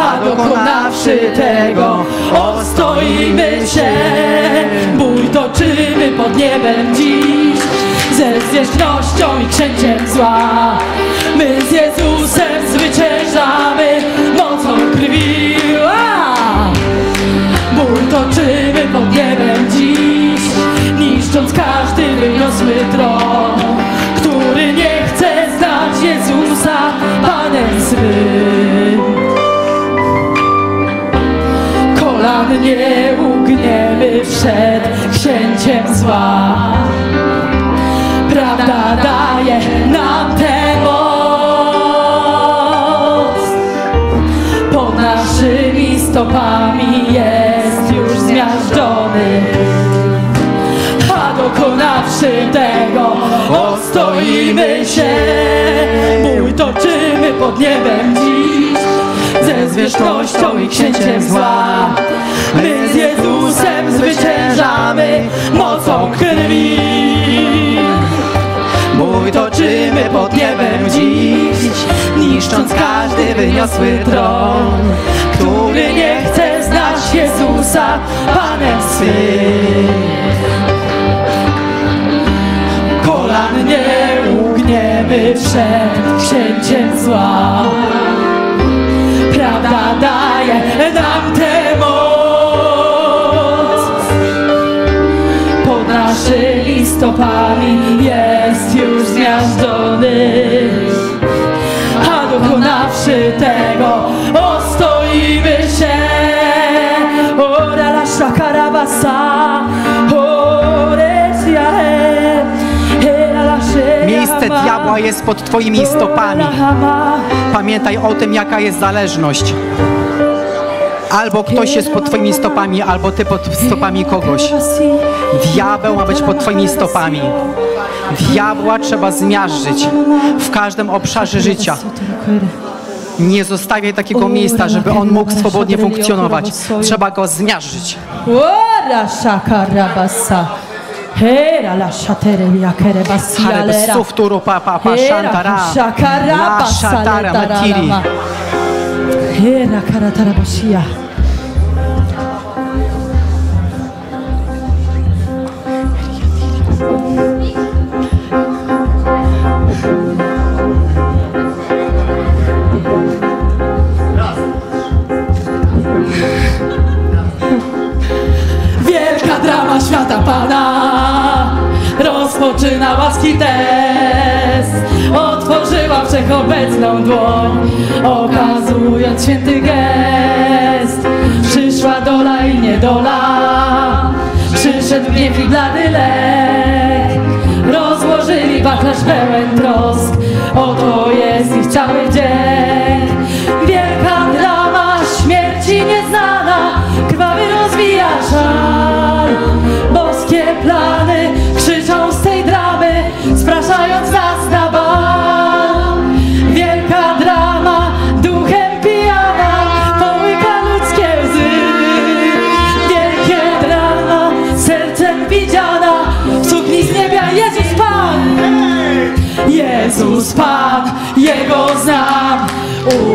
a dokonawszy tego ostoimy się. Bój toczymy pod niebem dziś, ze zwierzchnością i księciem zła. My z Jezusem zwyciężamy mocą krwi. Bój toczymy pod niebem dziś, niszcząc każdy wyniosły tron, który nie chce znać Jezusa Panem swym. przed księciem zła. Prawda daje nam tę moc. Pod naszymi stopami jest już zmiażdżony, a dokonawszy tego ostoimy się. Bój toczymy pod niebem dziś ze zwierzchnością i księciem zła. My z Jezusem zwyciężamy mocą krwi. Bój toczymy pod niebem dziś, niszcząc każdy wyniosły tron, który nie chce znać Jezusa Panem swym. Kolan nie ugniemy przed księciem zła. Prawda daje nam tę moc. Pod naszymi stopami jest już zmiażdżony, a dokonawszy tego ostoimy się. O rasza karabasa. Miejsce diabła jest pod Twoimi stopami. Pamiętaj o tym, jaka jest zależność. Albo ktoś jest pod Twoimi stopami, albo Ty pod stopami kogoś. Diabeł ma być pod Twoimi stopami. Diabła trzeba zmiażdżyć w każdym obszarze życia. Nie zostawiaj takiego miejsca, żeby on mógł swobodnie funkcjonować. Trzeba go zmiażdżyć. Hera la shatere via kerebasi alera. Softuro papa pashantara. La shatara matiri. Hera karatara bashia. Wielka drama świata Pana. Rozpoczyna łaski test, otworzyła wszechobecną dłoń, okazując święty gest. Przyszła dola i niedola, przyszedł gniew i blady lek. Rozłożyli wachlarz pełen trosk, oto jest ich cały dzień. Wielka drama śmierci nieznana, krwawy rozwija szal. Boskie plany krzyczą z tej dramy, spraszając nas na bal. Wielka drama, duchem pijana, połyka ludzkie łzy. Wielkie drama, sercem widziana, w sukni z niebia Jezus Pan. Jezus Pan, Jego znam,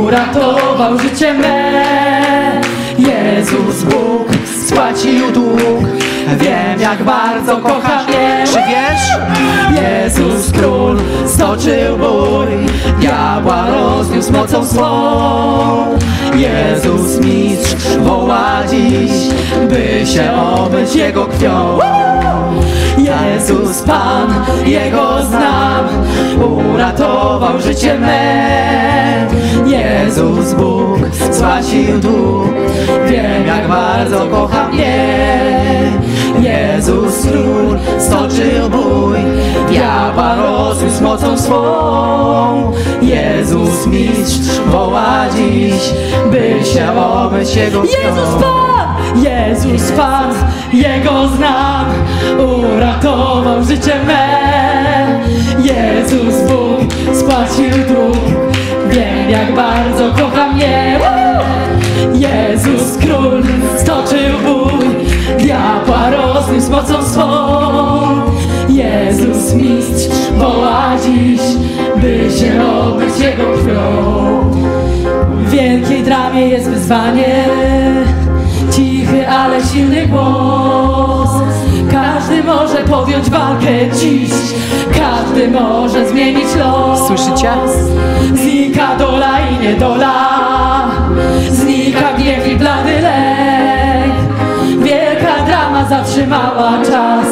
uratował życie me. Jezus Bóg spłacił dług, wiem jak bardzo kocha mnie. Czy wiesz? Jezus Król stoczył bój, diabła rozniósł mocą swą. Jezus Mistrz woła dziś, by się obyć Jego krwią. Jezus Pan, Jego znam, uratował życie me. Jezus Bóg spłacił dług, wiem jak bardzo kocha mnie. Jezus Król stoczył bój, diabła rozniósł mocą swą. Jezus Mistrz woła dziś, by się obyć Jego krwią. Jezus Pan, Jego znam, uratował życie me. Jezus Bóg spłacił dług, wiem jak bardzo kocha mnie. Jezus Król stoczył bój, diabła rozniósł mocą swą. Jezus Mistrz woła dziś, by się obyć Jego krwią. W wielkiej dramie jest wyzwanie, cichy, ale silny głos. Każdy może podjąć walkę dziś, każdy może zmienić los. Słyszycie? Znika dola i niedola, znika gniew i blady lek. Wielka drama zatrzymała czas,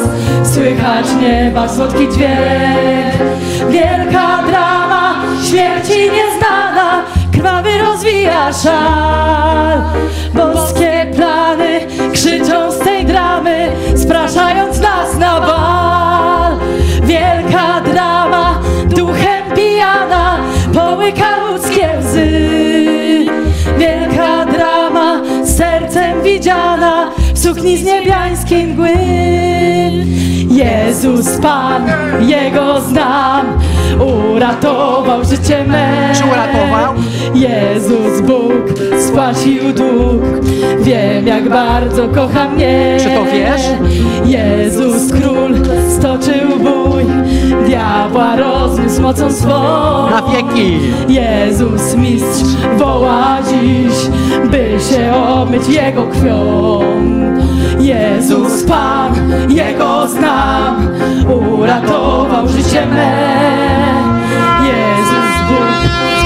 słychać nieba słodki dźwięk. Wielka drama śmierci nieznana, krwawy rozwija szal. boskie plany krzyczą z tej dramy, spraszając nas na bal. Wielka drama, duchem pijana, połyka ludzkie łzy. Wielka drama, sercem widziana, w sukni z niebiańskiej mgły. Jezus Pan, Jego znam, uratował życie me. Czy uratował? Jezus Bóg spłacił dług, wiem jak bardzo kocha mnie. Czy to wiesz? Jezus Król stoczył bój, diabła rozniósł mocą swą. Na wieki! Jezus Mistrz woła dziś, by się obmyć Jego krwią. Jezus Pan, Jego znam, uratował życie me. Jezus Bóg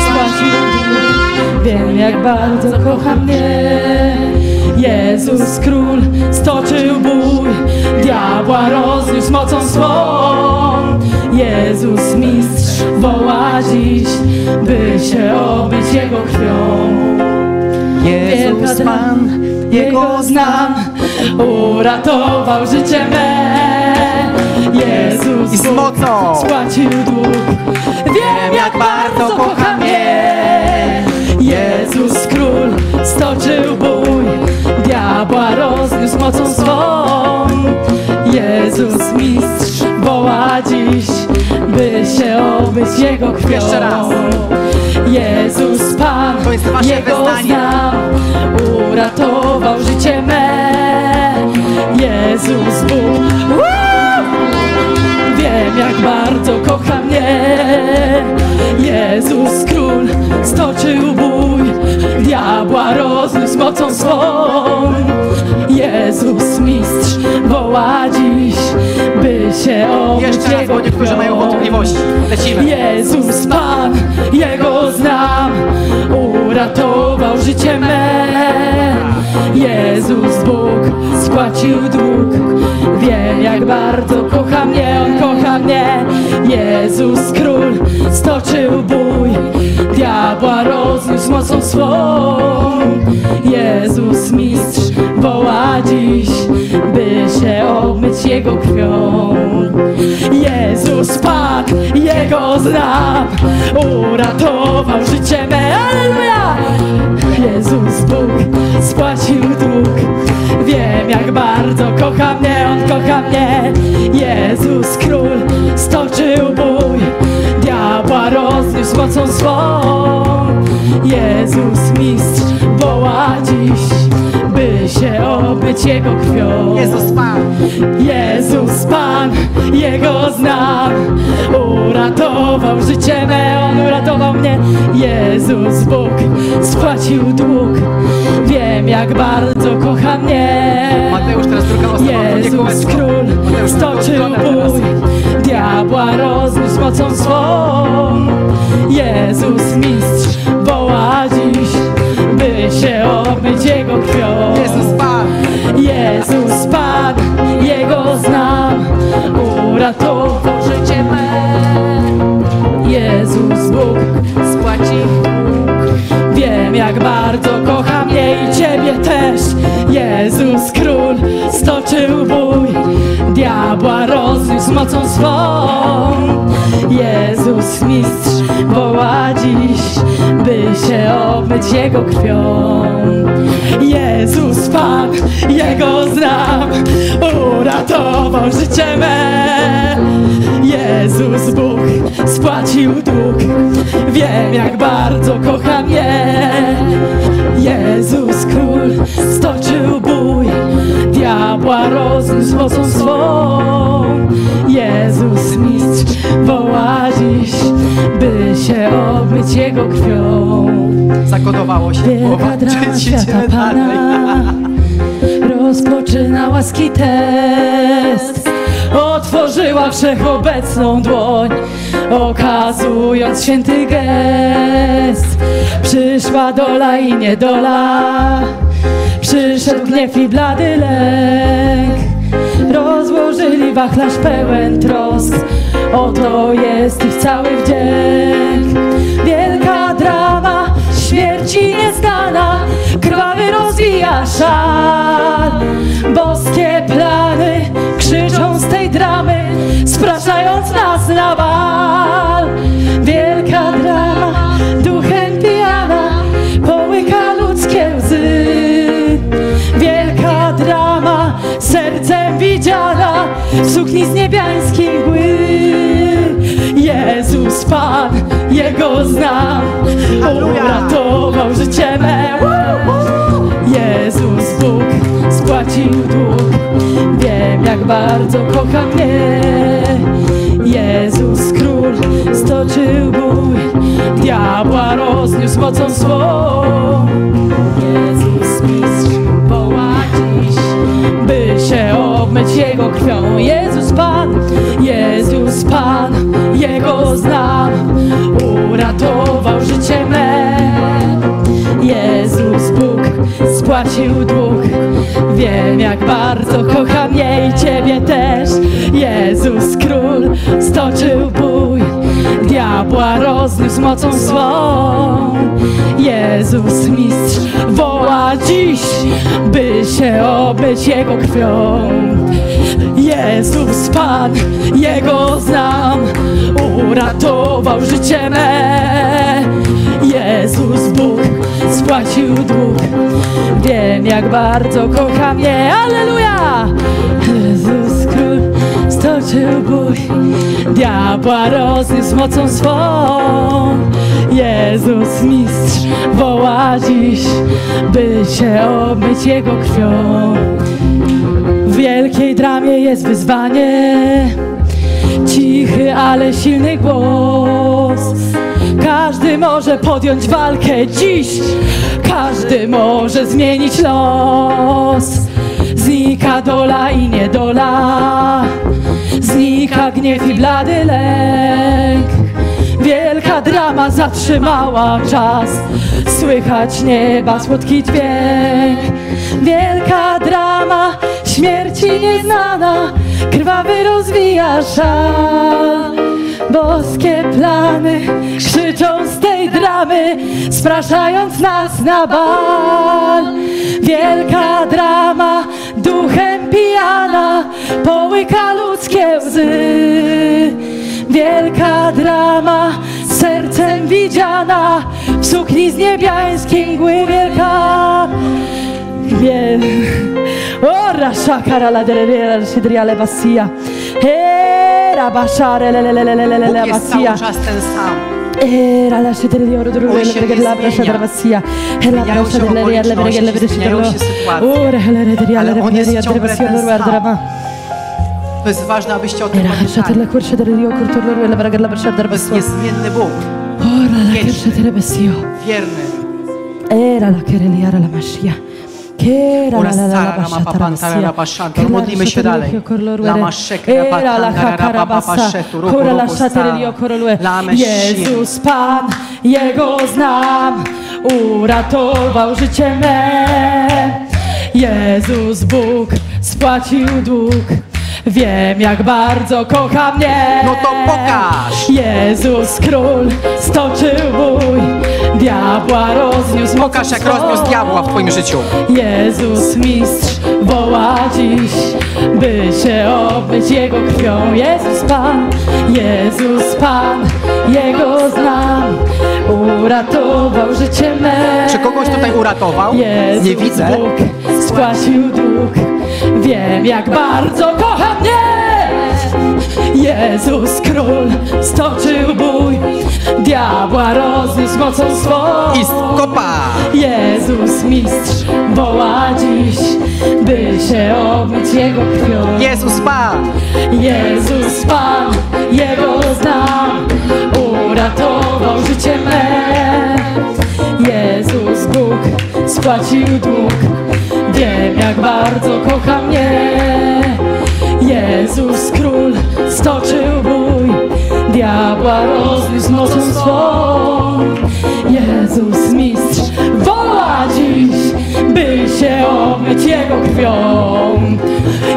spłacił dług, wiem jak bardzo kocha mnie. Jezus Król stoczył bój, diabła rozniósł mocą swą. Jezus Mistrz woła dziś, by się obyć Jego krwią. Jezus Pan, Jego znam, uratował życie me. Jezus z mocą spłacił dług, wiem jak bardzo kocha mnie. Jezus Król stoczył bój, diabła rozniósł mocą swą. Jezus Mistrz woła dziś, by się obyć Jego krwią. Jeszcze raz. Jezus Pan, Jego znam, uratował życie me. Jezus Bóg, wiem jak bardzo kocha mnie. Jezus Król stoczył bój, diabła rozniósł mocą swą. Jezus Mistrz woła dziś, by się obyć Jego krwią. Jeszcze raz, bo niektórzy mają wątpliwości. Lecimy. Jezus Pan, Jego znam, uratował życie me. Jezus Bóg spłacił dług, wiem jak bardzo kocha mnie. On kocha mnie. Jezus Król stoczył bój, diabła rozniósł mocą swą. Jezus Mistrz woła dziś, by się obmyć Jego krwią. Jezus Pan, Jego znam, uratował życie me. Alleluja! Jezus Bóg spłacił dług, wiem jak bardzo kocha mnie. On kocha mnie. Jezus Król stoczył bój, diabła rozniósł mocą swą. Jezus Mistrz woła dziś, by się obyć Jego krwią. Jezus Pan, Jezus Pan, Jego znam, uratował życie me. On uratował mnie. Jezus Bóg spłacił dług, wiem jak bardzo kocha mnie. Mateusz, teraz druga osoba. Jezus Król stoczył bój, diabła rozniósł mocą swą. Jezus Mistrz woła dziś, by się obmyć Jego krwią. Jezus Pan, Jego znam, uratował życie me. Jezus Bóg spłacił dług, wiem jak bardzo kocha mnie i Ciebie też. Jezus Król stoczył bój, diabła rozniósł mocą swą. Jezus Mistrz woła dziś, by się obyć Jego krwią. Jezus Pan, Jego znam, uratował życie me. Jezus Bóg spłacił dług, wiem jak bardzo kocha mnie. Jezus Król stoczył bój, diabła rozniósł mocą swą. Jezus Mistrz woła dziś, by się obmyć Jego krwią. Zakodowało się. Wielka drama świata Pana rozpoczyna łaski test. Otworzyła wszechobecną dłoń, okazując święty gest. Przyszła dola i niedola, przyszedł gniew i blady lęk. Rozłożyli wachlarz pełen trosk, oto jest ich cały wdzięk. Wielka drama, śmierci nieznana, krwawy rozwij Mesjasza. Boskie plany krzyczą z tej dramy, spraszając nas na bal. Wielka drama, duchem pijana, połyka ludzkie łzy. Wielka drama, sercem widziana, w sukni z niebiańskiej mgły. Jezus Pan, Jego znam, uratował życie me. Jezus Bóg spłacił dług, wiem jak bardzo kocha mnie. Jezus Król stoczył bój, diabła rozniósł mocą swą. Jezus Mistrz woła dziś, by się obmyć Jego krwią. Jezus Pan, Jego znam, uratował życie me. Jezus Bóg spłacił dług, wiem jak bardzo kocha mnie i Ciebie też. Jezus Król stoczył bój, diabła rozniósł mocą swą. Jezus Mistrz woła dziś, by się obyć Jego krwią. Jezus Pan, Jego znam, uratował życie me. Jezus Bóg spłacił dług, wiem jak bardzo kocha mnie. Alleluja! Jezus Król stoczył bój, diabła rozniósł mocą swą. Jezus Mistrz woła dziś, by się obmyć Jego krwią. W wielkiej dramie jest wyzwanie, cichy, ale silny głos. Każdy może podjąć walkę dziś, każdy może zmienić los. Znika dola i niedola, znika gniew i blady lęk. Wielka drama zatrzymała czas, słychać nieba słodki dźwięk. Wielka drama śmierci nieznana, krwawy rozwija szal. Boskie plany krzyczą z tej dramy, spraszając nas na bal. Wielka drama duchem pijana, połyka ludzkie łzy. Wielka drama sercem widziana, w sukni z niebiańskiej mgły. Wielka Orasza karala derera szydriale basia. Era baszare lelelelelelele basia. Era la szydriale derera baszare basia. Era baszare derera derera. To jest ważne, abyście o tym pamiętali. To jest niezmienny Bóg. Wieczny, wierny. Modlimy się dalej. Jezus Pan, Jego znam, uratował życie me. Jezus Bóg spłacił dług, wiem jak bardzo kocha mnie. No to pokaż! Jezus Król stoczył bój, diabła rozniósł. Pokaż jak rozniósł diabła w twoim życiu. Jezus Mistrz woła dziś, by się obmyć Jego krwią. Jezus Pan, Jego znam, uratował życie me. Czy kogoś tutaj uratował? Jezus nie widzę. Bóg spłacił dług, wiem jak bardzo kocha mnie. Jezus Król stoczył bój, diabła rozniósł mocą swą. I skopa! Jezus Mistrz woła dziś, by się obmyć Jego krwią. Jezus Pan, Jego znam, uratował życie me. Jezus Bóg spłacił dług, wiem jak bardzo kocha mnie. Jezus Król stoczył bój, diabła rozniósł mocą swą. Jezus Mistrz woła dziś, by się obmyć Jego krwią.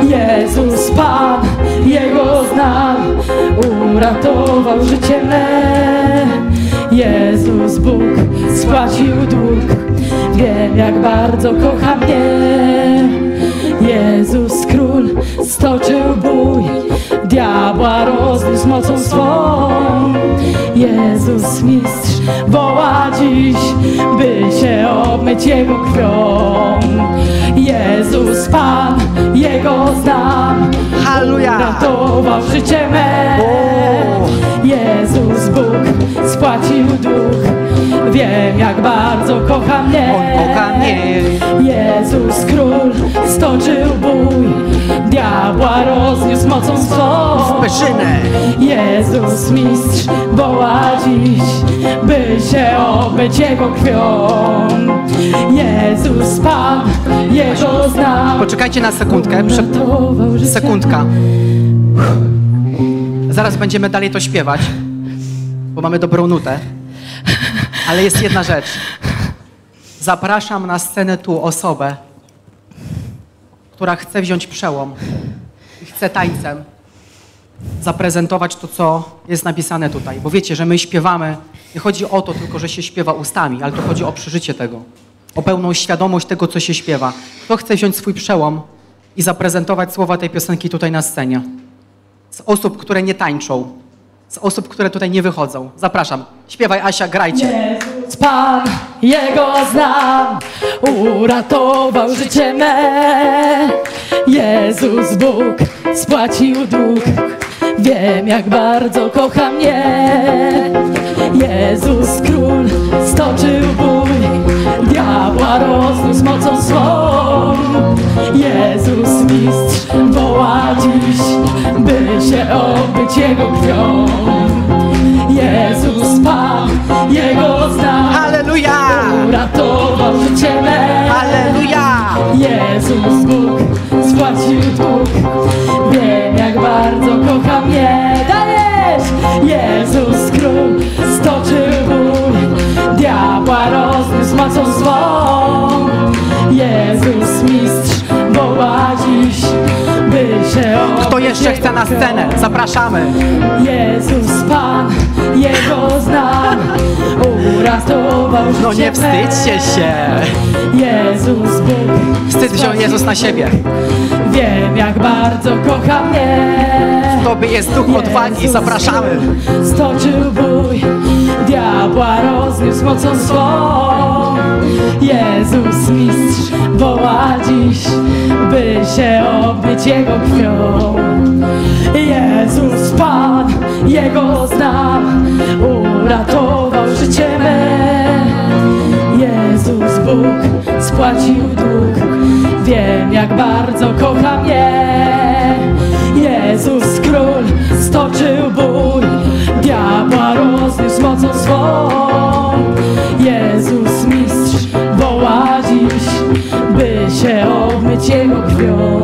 Jezus Pan, Jego znam, uratował życie me. Jezus Bóg spłacił dług. Wiem, jak bardzo kocha mnie. Jezus Król stoczył bój, diabła rozniósł mocą swą. Jezus Mistrz woła dziś, by się obmyć Jego krwią. Jezus Pan, Jego znam, halleluja, ratował życie me. Jezus Bóg spłacił dług, wiem, jak bardzo kocha mnie. On kocha mnie. Jezus Król stoczył bój, diabła rozniósł mocą swą. Jezus Mistrz woła dziś, by się obyć Jego krwią. Jezus Pan, Jego znam. Poczekajcie na sekundkę. Sekundka. Zaraz będziemy dalej to śpiewać, bo mamy dobrą nutę. Ale jest jedna rzecz. Zapraszam na scenę tu osobę, która chce wziąć przełom i chce tańcem zaprezentować to, co jest napisane tutaj. Bo wiecie, że my śpiewamy, nie chodzi o to tylko, że się śpiewa ustami, ale to chodzi o przeżycie tego, o pełną świadomość tego, co się śpiewa. Kto chce wziąć swój przełom i zaprezentować słowa tej piosenki tutaj na scenie? Z osób, które nie tańczą, z osób, które tutaj nie wychodzą. Zapraszam. Śpiewaj, Asia, grajcie. Jezus Pan, Jego znam, uratował życie me. Jezus Bóg spłacił dług, wiem, jak bardzo kocha mnie. Jezus Król stoczył bój, diabła rozniósł mocą swą. Jezus Mistrz woła dziś, by się obyć Jego krwią. Jezus Pan, Jego znam, halleluja, uratował życie me. Halleluja. Jezus Bóg spłacił dług, wiem, jak bardzo kocha mnie. Dajesz! Jezus Król stoczył bój, diabła rozniósł mocą swą. Jezus Mistrz woła dziś, by się obyć. Kto jeszcze chce na scenę? Zapraszamy. Jezus Pan, Jego znam, uratował życie. No nie wstydźcie się. Jezus Bóg. Wstyd wziął Jezus na siebie. Wiem, jak bardzo kocha mnie. W Tobie jest duch odwagi. Zapraszamy. Stoczył bój, diabła rozniósł mocą swą. Jezus Mistrz woła dziś, by się obyć Jego krwią. Jezus Pan, Jego znam, uratował życie me. Jezus Bóg spłacił dług, wiem, jak bardzo kocha mnie. Jezus Król stoczył bój, diabła rozniósł mocą swą. Jezus Mistrz woła dziś, by się obmyć Jego krwią.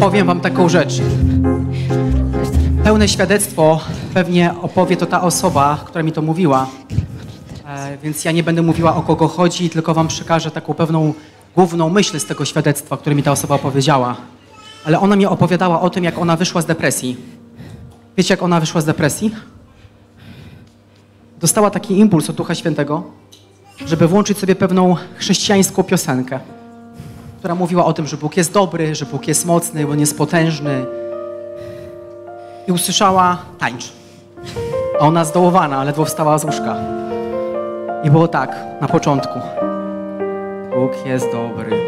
Powiem wam taką rzecz. Pełne świadectwo pewnie opowie to ta osoba, która mi to mówiła. Więc ja nie będę mówiła, o kogo chodzi, tylko wam przekażę taką pewną główną myśl z tego świadectwa, które mi ta osoba opowiedziała. Ale ona mi opowiadała o tym, jak ona wyszła z depresji. Wiecie, jak ona wyszła z depresji? Dostała taki impuls od Ducha Świętego, żeby włączyć sobie pewną chrześcijańską piosenkę, która mówiła o tym, że Bóg jest dobry, że Bóg jest mocny, bo On jest potężny. I usłyszała: tańcz. A ona zdołowana, ledwo wstała z łóżka. I było tak na początku. Bóg jest dobry.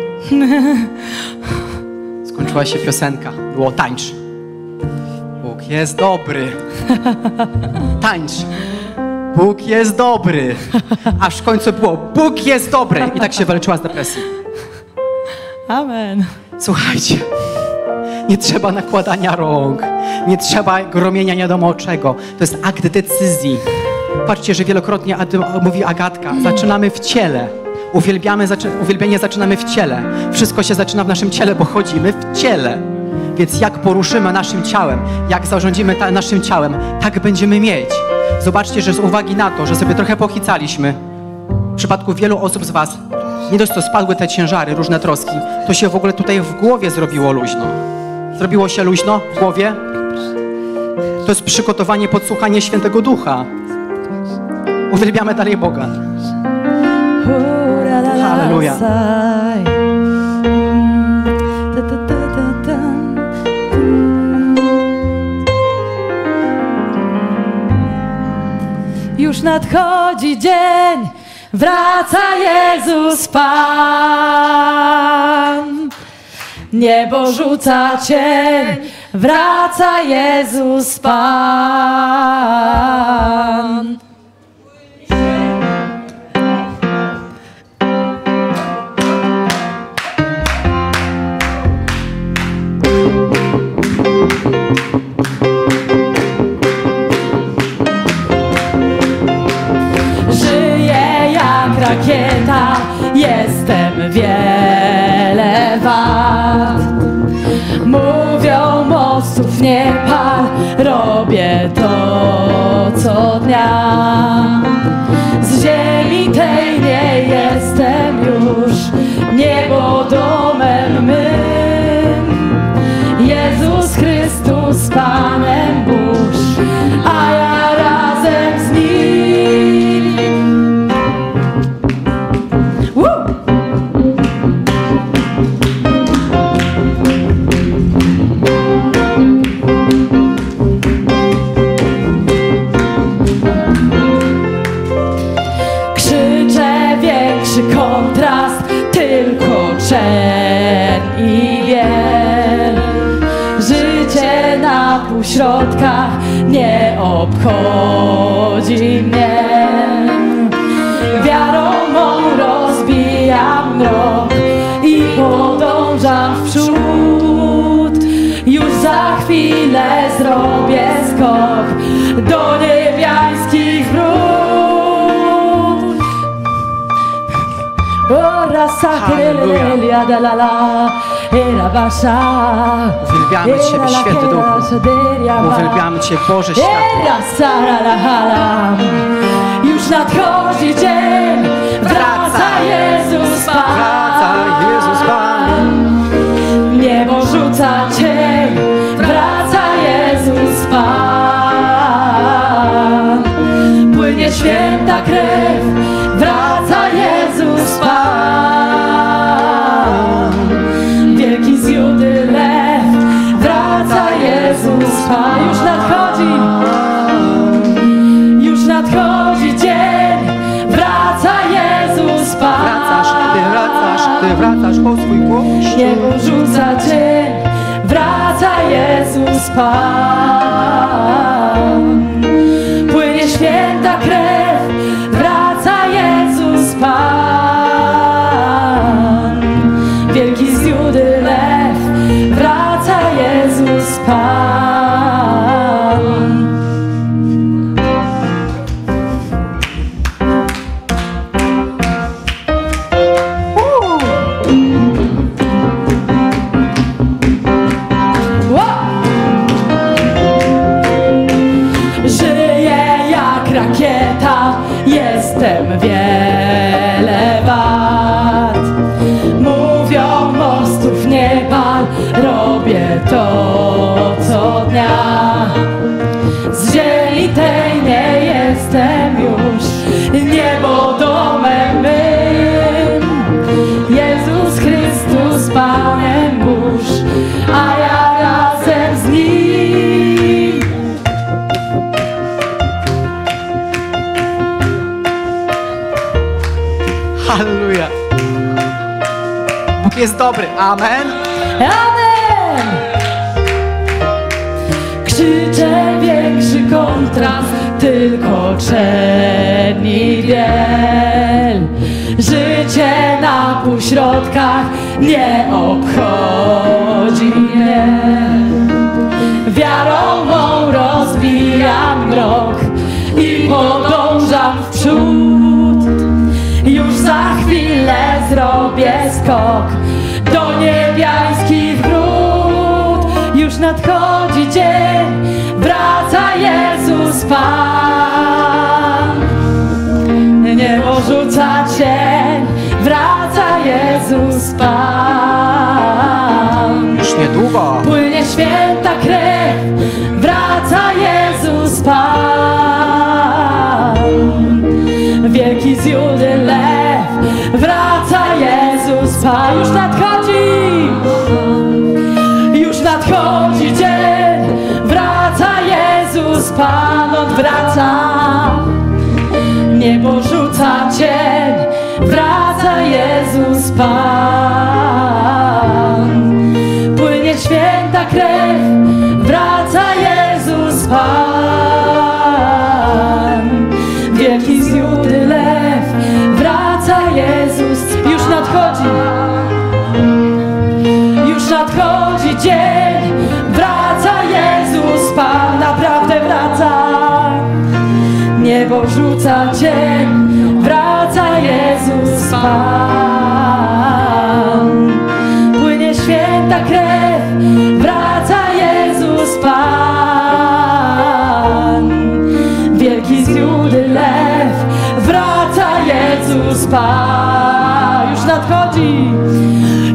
Skończyła się piosenka. Było: tańcz. Bóg jest dobry. Tańcz. Bóg jest dobry. Aż w końcu było: Bóg jest dobry. I tak się walczyła z depresją. Amen. Słuchajcie, nie trzeba nakładania rąk. Nie trzeba gromienia nie wiadomo czego. To jest akt decyzji. Patrzcie, że wielokrotnie mówi Agatka. Zaczynamy w ciele. Uwielbienie zaczynamy w ciele. Wszystko się zaczyna w naszym ciele, bo chodzimy w ciele. Więc jak poruszymy naszym ciałem, jak zarządzimy naszym ciałem, tak będziemy mieć. Zobaczcie, że z uwagi na to, że sobie trochę pochicaliśmy, w przypadku wielu osób z was, nie dość co spadły te ciężary, różne troski, to się w ogóle tutaj w głowie zrobiło luźno. Zrobiło się luźno w głowie? To jest przygotowanie pod słuchanie Świętego Ducha. Uwielbiamy dalej Boga. Halleluja. Już nadchodzi dzień, wraca Jezus Pan. Niebo rzuca cień, wraca Jezus Pan. Rakieta, jestem wiele wad. Mówią mostów nie pal, robię to co dnia. Z ziemi tej nie jestem już, niebo domem mym. Jezus Chrystus Panem burz, a ja razem z Nim. Kontrast, tylko czerń i biel. Życie na półśrodkach nie obchodzi mnie. Wiarą mą rozbijam mrok i podążam w przód. Już za chwilę zrobię skok do niebiańskich wrót. Uwielbiamy Ciebie, Święty Duchu. Uwielbiamy Cię, Boże Światło. Już nadchodzi dzień, wraca Jezus Pan. Wraca Jezus Pan. Niebo rzuca cień, wraca Jezus Pan. Płynie święta krew, wraca Jezus Pan. Wielki z Judy lew, wraca Jezus Pan. Już nadchodzi dzień, wraca Jezus Pan. Ty wracasz po swój głos. Niebo rzuca cień, wraca Jezus Pan. Płynie święta krew, wraca Jezus Pan. Wielki z Judy lew, wraca Jezus Pan. Jestem wiele wad. Mówią mostów nie pal, robię to co dnia. Z ziemi tej nie jestem już, niebo domem mym. Jezus Chrystus Panem burz, a ja razem z Nim. Halleluja. Bóg jest dobry. Amen. Amen. Krzyczę większy kontrast, tylko czerń i biel. Życie na półśrodkach nie obchodzi mnie. Wiarą mą rozbijam mrok i podążam w przód. Już za chwilę zrobię skok do niebiańskich wrót. Już nadchodzi dzień, wraca Jezus Pan. Niebo rzuca cień, wraca Jezus Pan. Już niedługo płynie święta krew, wraca Jezus Pan. wraca, nie porzuca Cię, wraca Jezus Pan. Płynie święta krew, wraca Jezus Pan. Wielki z Judy lew, wraca Jezus Pan. Już nadchodzi dzień, wraca Jezus Pan, naprawdę wraca. Niebo rzuca cień, wraca Jezus Pan. Płynie święta krew, wraca Jezus Pan. Wielki z Judy lew, wraca Jezus Pan.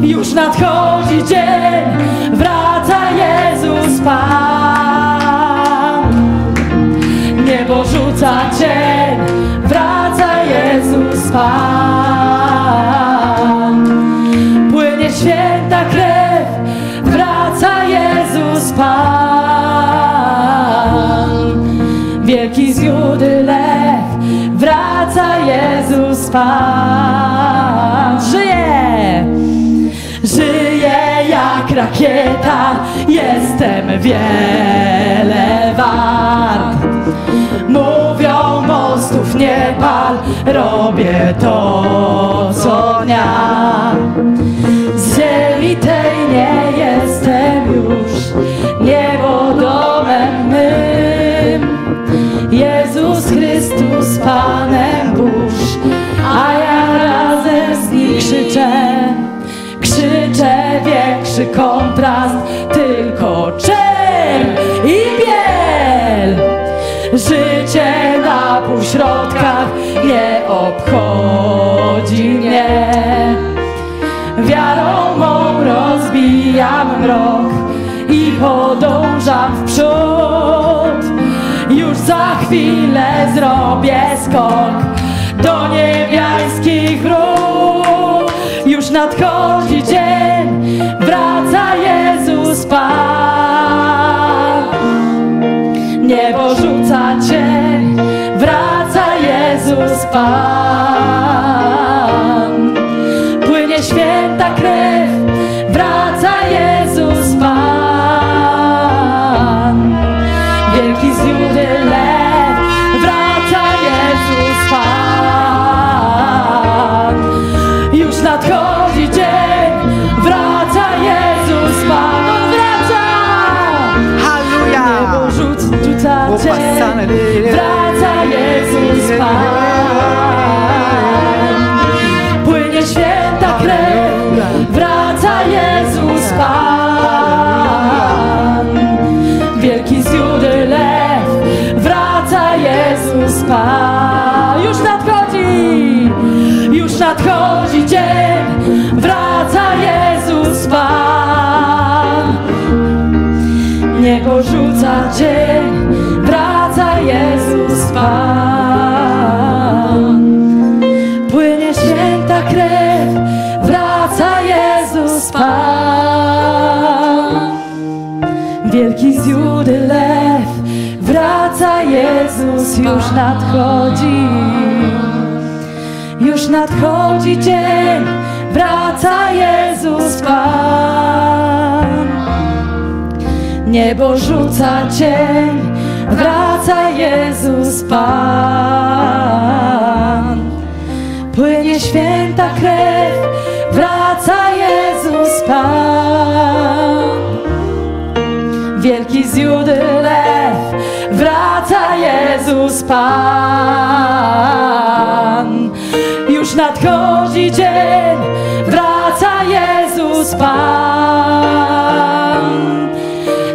Już nadchodzi dzień, wraca Jezus Pan. Niebo rzuca cień, wraca Jezus Pan. Płynie święta krew, wraca Jezus Pan. Wielki z Judy lew, wraca Jezus Pan. Żyje! Żyję jak rakieta, jestem wiele wart. Mówią mostów nie pal, robię to co dnia. Z ziemi tej nie jestem już, niebo domem mym. Jezus Chrystus Panem burz, a ja razem z Nim krzyczę. Krzyczę większy kontrast, tylko czerń i biel. Życie na półśrodkach nie obchodzi mnie. Wiarą mą rozbijam mrok i podążam w przód. Już za chwilę zrobię skok do niebiańskich wrót. Już nadchodzi dzień, wraca Jezus Pan. Niebo rzuca cień, wraca Jezus Pan. Płynie święta krew, wraca Jezus Pan. Wielki z Judy lew, wraca Jezus Pan. Już nadchodzi dzień, wraca Jezus Pan. On wraca! Halleluja! Niebo rzuca cień, wraca Jezus Pan. Płynie święta krew, wraca Jezus Pan. Wielki z Judy lew, wraca Jezus Pan. Już nadchodzi dzień, wraca Jezus Pan. Niebo rzuca cień, wraca Jezus Pan. Płynie święta krew, wraca Jezus Pan. Wielki z Judy lew, wraca Jezus, już nadchodzi. Już nadchodzi dzień, wraca Jezus Pan. Niebo rzuca cień, wraca Jezus Pan. Płynie święta krew, wraca Jezus Pan. Wielki z Judy lew, wraca Jezus Pan. Już nadchodzi dzień, wraca Jezus Pan.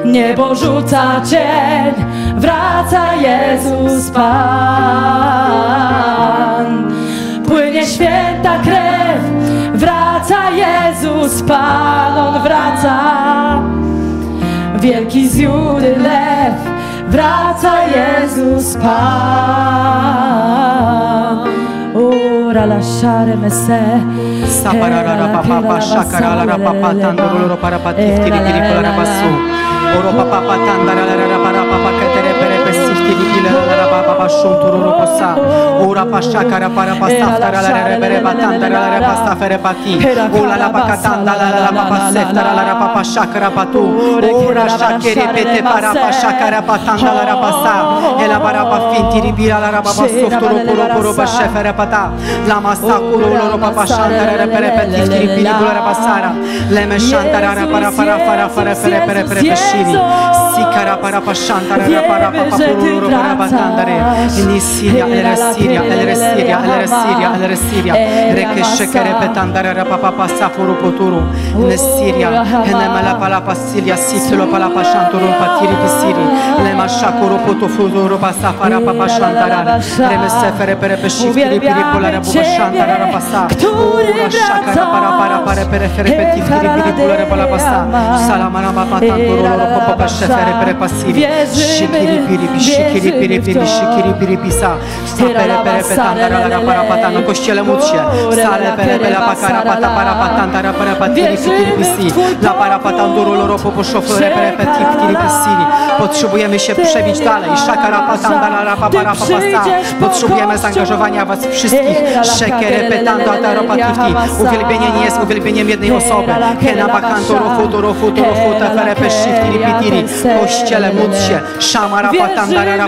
Niebo rzuca cień, wraca Jezus Pan. Płynie święta krew, wraca Jezus Pan. On wraca. Wielki z Judy lew, wraca Jezus Pan. La share messe saparara papa shakara la papa tandoro para patifti kiri kiri para basu oro papa tandara la para papa ketere pere pesifti No Kościele, módl się. Sale perepela pakara pata para patanta ra para patiri pisi la para patanduro loro po szofere perepeti piri pisini. Potrzebujemy się przebić dalej. Szakara patanda ra para pasa. Potrzebujemy zaangażowania was wszystkich. Szekere petanda taro patiki. Uwielbienie nie jest uwielbieniem jednej osoby. Hena bakantoro futuro futuro futa perepeshi piri pitiri. Kościele, módl się. Szamara patanda ra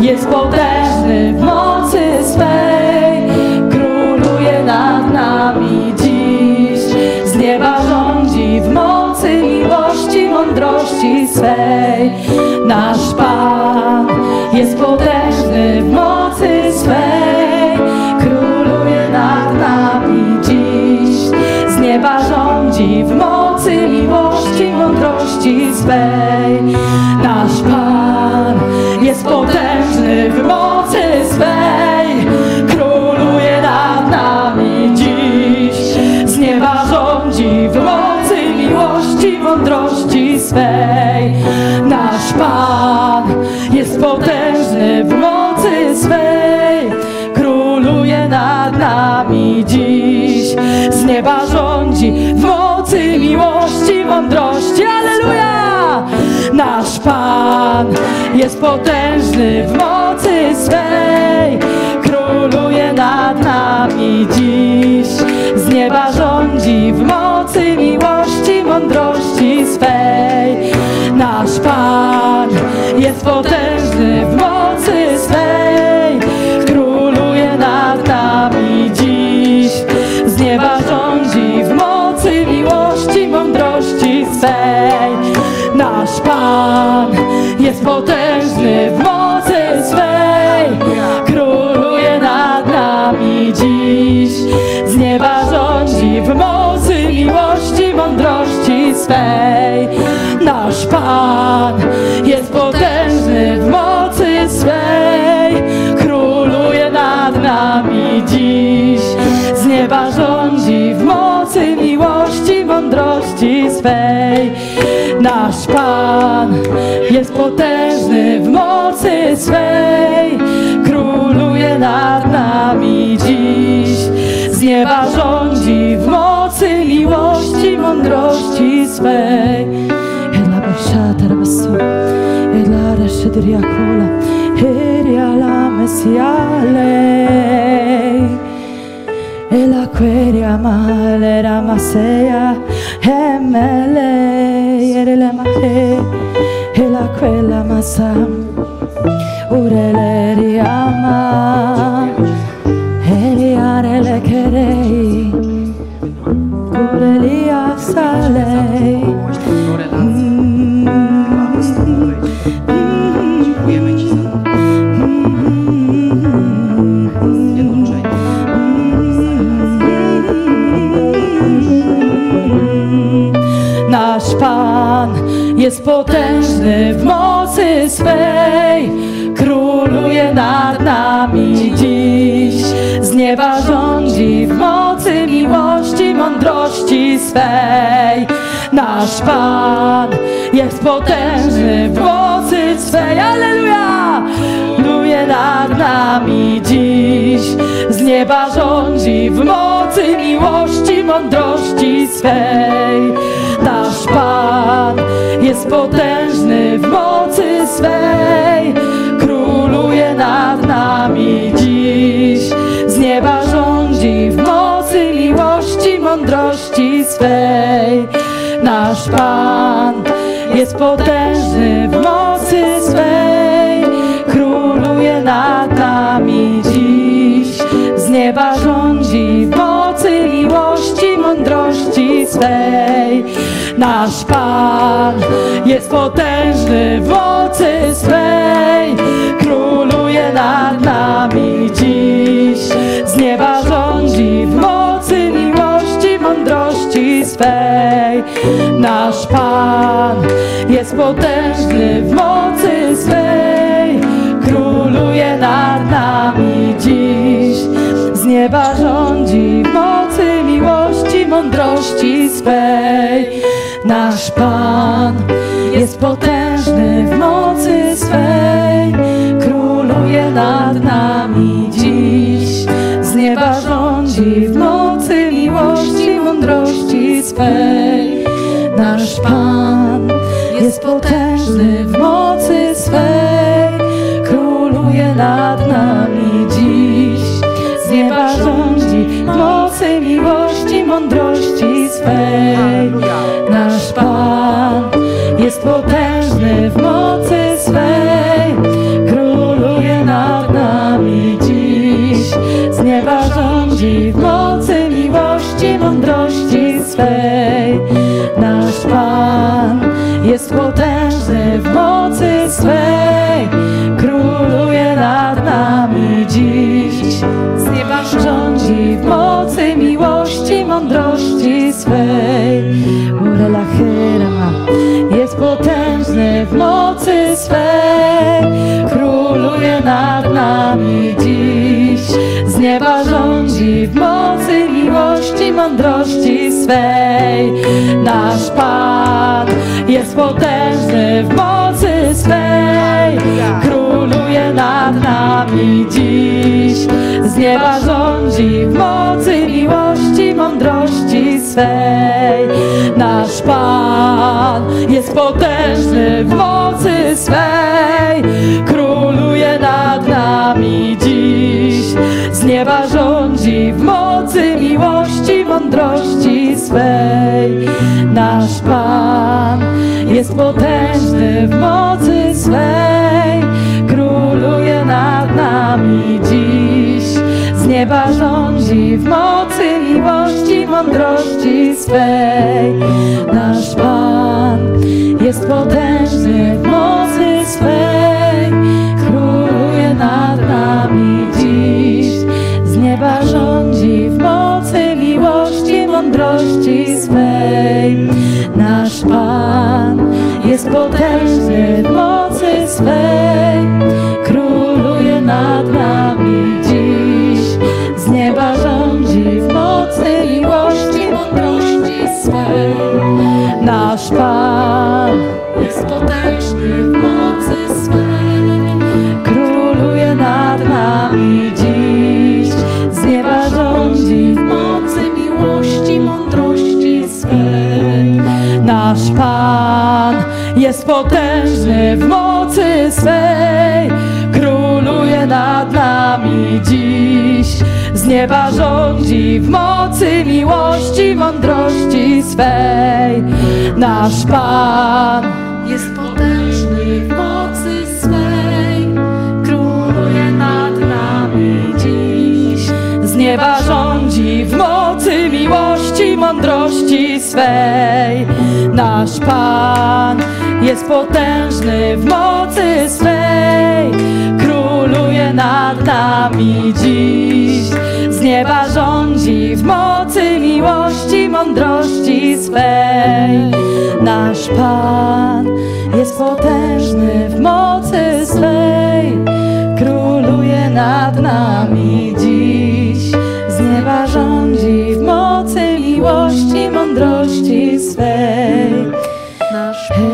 jest potężny w mocy swej, króluje nad nami dziś. Z nieba rządzi w mocy miłości, mądrości swej. Nasz Pan jest potężny w mocy swej, króluje nad nami dziś. Z nieba rządzi w mocy miłości, mądrości swej. Nasz Pan jest potężny w mocy swej, króluje nad nami dziś. Z nieba rządzi w mocy miłości, mądrości swej. Nasz Pan jest potężny w mocy swej, króluje nad nami dziś. Z nieba rządzi w mocy miłości, mądrości. Alleluja! Nasz Pan jest potężny w mocy swej, króluje nad nami dziś. Z nieba rządzi w mocy miłości, mądrości swej. Nasz Pan jest potężny w mocy swej, króluje nad nami dziś. Z nieba rządzi w mocy miłości, mądrości swej. Nasz Pan jest potężny w mocy swej, króluje nad nami dziś. Z nieba rządzi w mocy miłości, mądrości swej. Nasz Pan jest potężny w mocy swej, króluje nad nami dziś. Z nieba rządzi w mocy miłości, mądrości swej. Nasz Pan jest potężny w mocy swej, króluje nad nami dziś. Z nieba rządzi w mocy miłości, mądrości swej. Ela queria malera maseia emele erele mahe ela quella masa urele ama eriarele kerei urele asalei Nasz Pan jest potężny w mocy swej, króluje nad nami dziś. Z nieba rządzi w mocy miłości, mądrości swej. Nasz Pan jest potężny w mocy swej. Alleluja! Króluje nad nami dziś. Z nieba rządzi w mocy miłości, mądrości swej. Nasz Pan jest potężny w mocy swej, króluje nad nami dziś. Z nieba rządzi w mocy miłości, mądrości swej. Nasz Pan jest potężny w mocy swej, króluje nad nami dziś. Z nieba rządzi w mocy miłości, mądrości swej. mądrości swej. Nasz Pan jest potężny w mocy swej, króluje nad nami dziś, z nieba rządzi w mocy miłości, mądrości swej. Nasz Pan jest potężny w mocy swej, króluje nad nami dziś, z nieba rządzi w mocy miłości, mądrości swej. Nasz Pan jest potężny w mocy swej, króluje nad nami dziś, z nieba rządzi w mocy miłości, mądrości swej. Nasz Pan jest potężny w mocy swej, króluje nad nami dziś, z nieba rządzi w mocy miłości, mądrości swej. Nasz Pan jest potężny w mocy swej, króluje nad nami dziś, z nieba rządzi w mocy miłości, mądrości swej. Nasz Pan jest potężny w mocy swej, króluje nad nami dziś, z nieba rządzi w mocy miłości, mądrości swej. Jest potężny w mocy swej, króluje nad nami dziś, z nieba rządzi w mocy miłości, mądrości swej. Nasz Pan jest potężny w mocy swej, króluje nad nami dziś, z nieba rządzi w mocy miłości, mądrości swej. Nasz Pan jest potężny w mocy swej, króluje nad nami dziś, z nieba rządzi w mocy miłości, mądrości swej. Nasz Pan jest potężny w mocy swej, króluje nad nami dziś, z nieba rządzi w mocy miłości, mądrości swej. Nasz Pan jest potężny w mocy swej, króluje nad nami dziś, z nieba rządzi w mocy miłości, mądrości swej. Nasz Pan jest potężny w mocy swej, króluje nad nami dziś, z nieba rządzi w mocy miłości, mądrości swej. Nasz Pan jest potężny w mocy swej, króluje nad nami dziś, z nieba rządzi w mocy miłości, mądrości swej. Nasz Pan jest potężny w mocy swej, króluje nad nami dziś, z nieba rządzi w mocy miłości, mądrości swej. Nasz Pan jest potężny w mocy swej, króluje nad nami dziś, z nieba rządzi w mocy miłości, mądrości swej. Nasz Pan jest potężny w mocy swej, króluje nad nami dziś, z nieba rządzi w mocy miłości, mądrości swej. Nasz Pan jest potężny w mocy swej, króluje nad nami dziś, z nieba rządzi w mocy miłości, mądrości swej. Nasz Bóg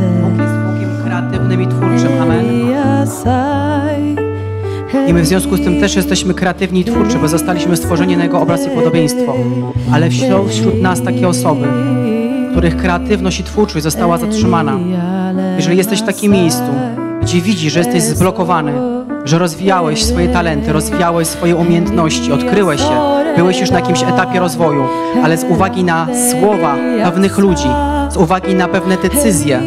jest Bogiem kreatywnym i twórczym. Amen. I my w związku z tym też jesteśmy kreatywni i twórczy, bo zostaliśmy stworzeni na Jego obraz i podobieństwo. Ale wśród nas takie osoby, których kreatywność i twórczość została zatrzymana. Jeżeli jesteś w takim miejscu, gdzie widzisz, że jesteś zblokowany, że rozwijałeś swoje talenty, rozwijałeś swoje umiejętności, odkryłeś się, byłeś już na jakimś etapie rozwoju, ale z uwagi na słowa pewnych ludzi, z uwagi na pewne decyzje,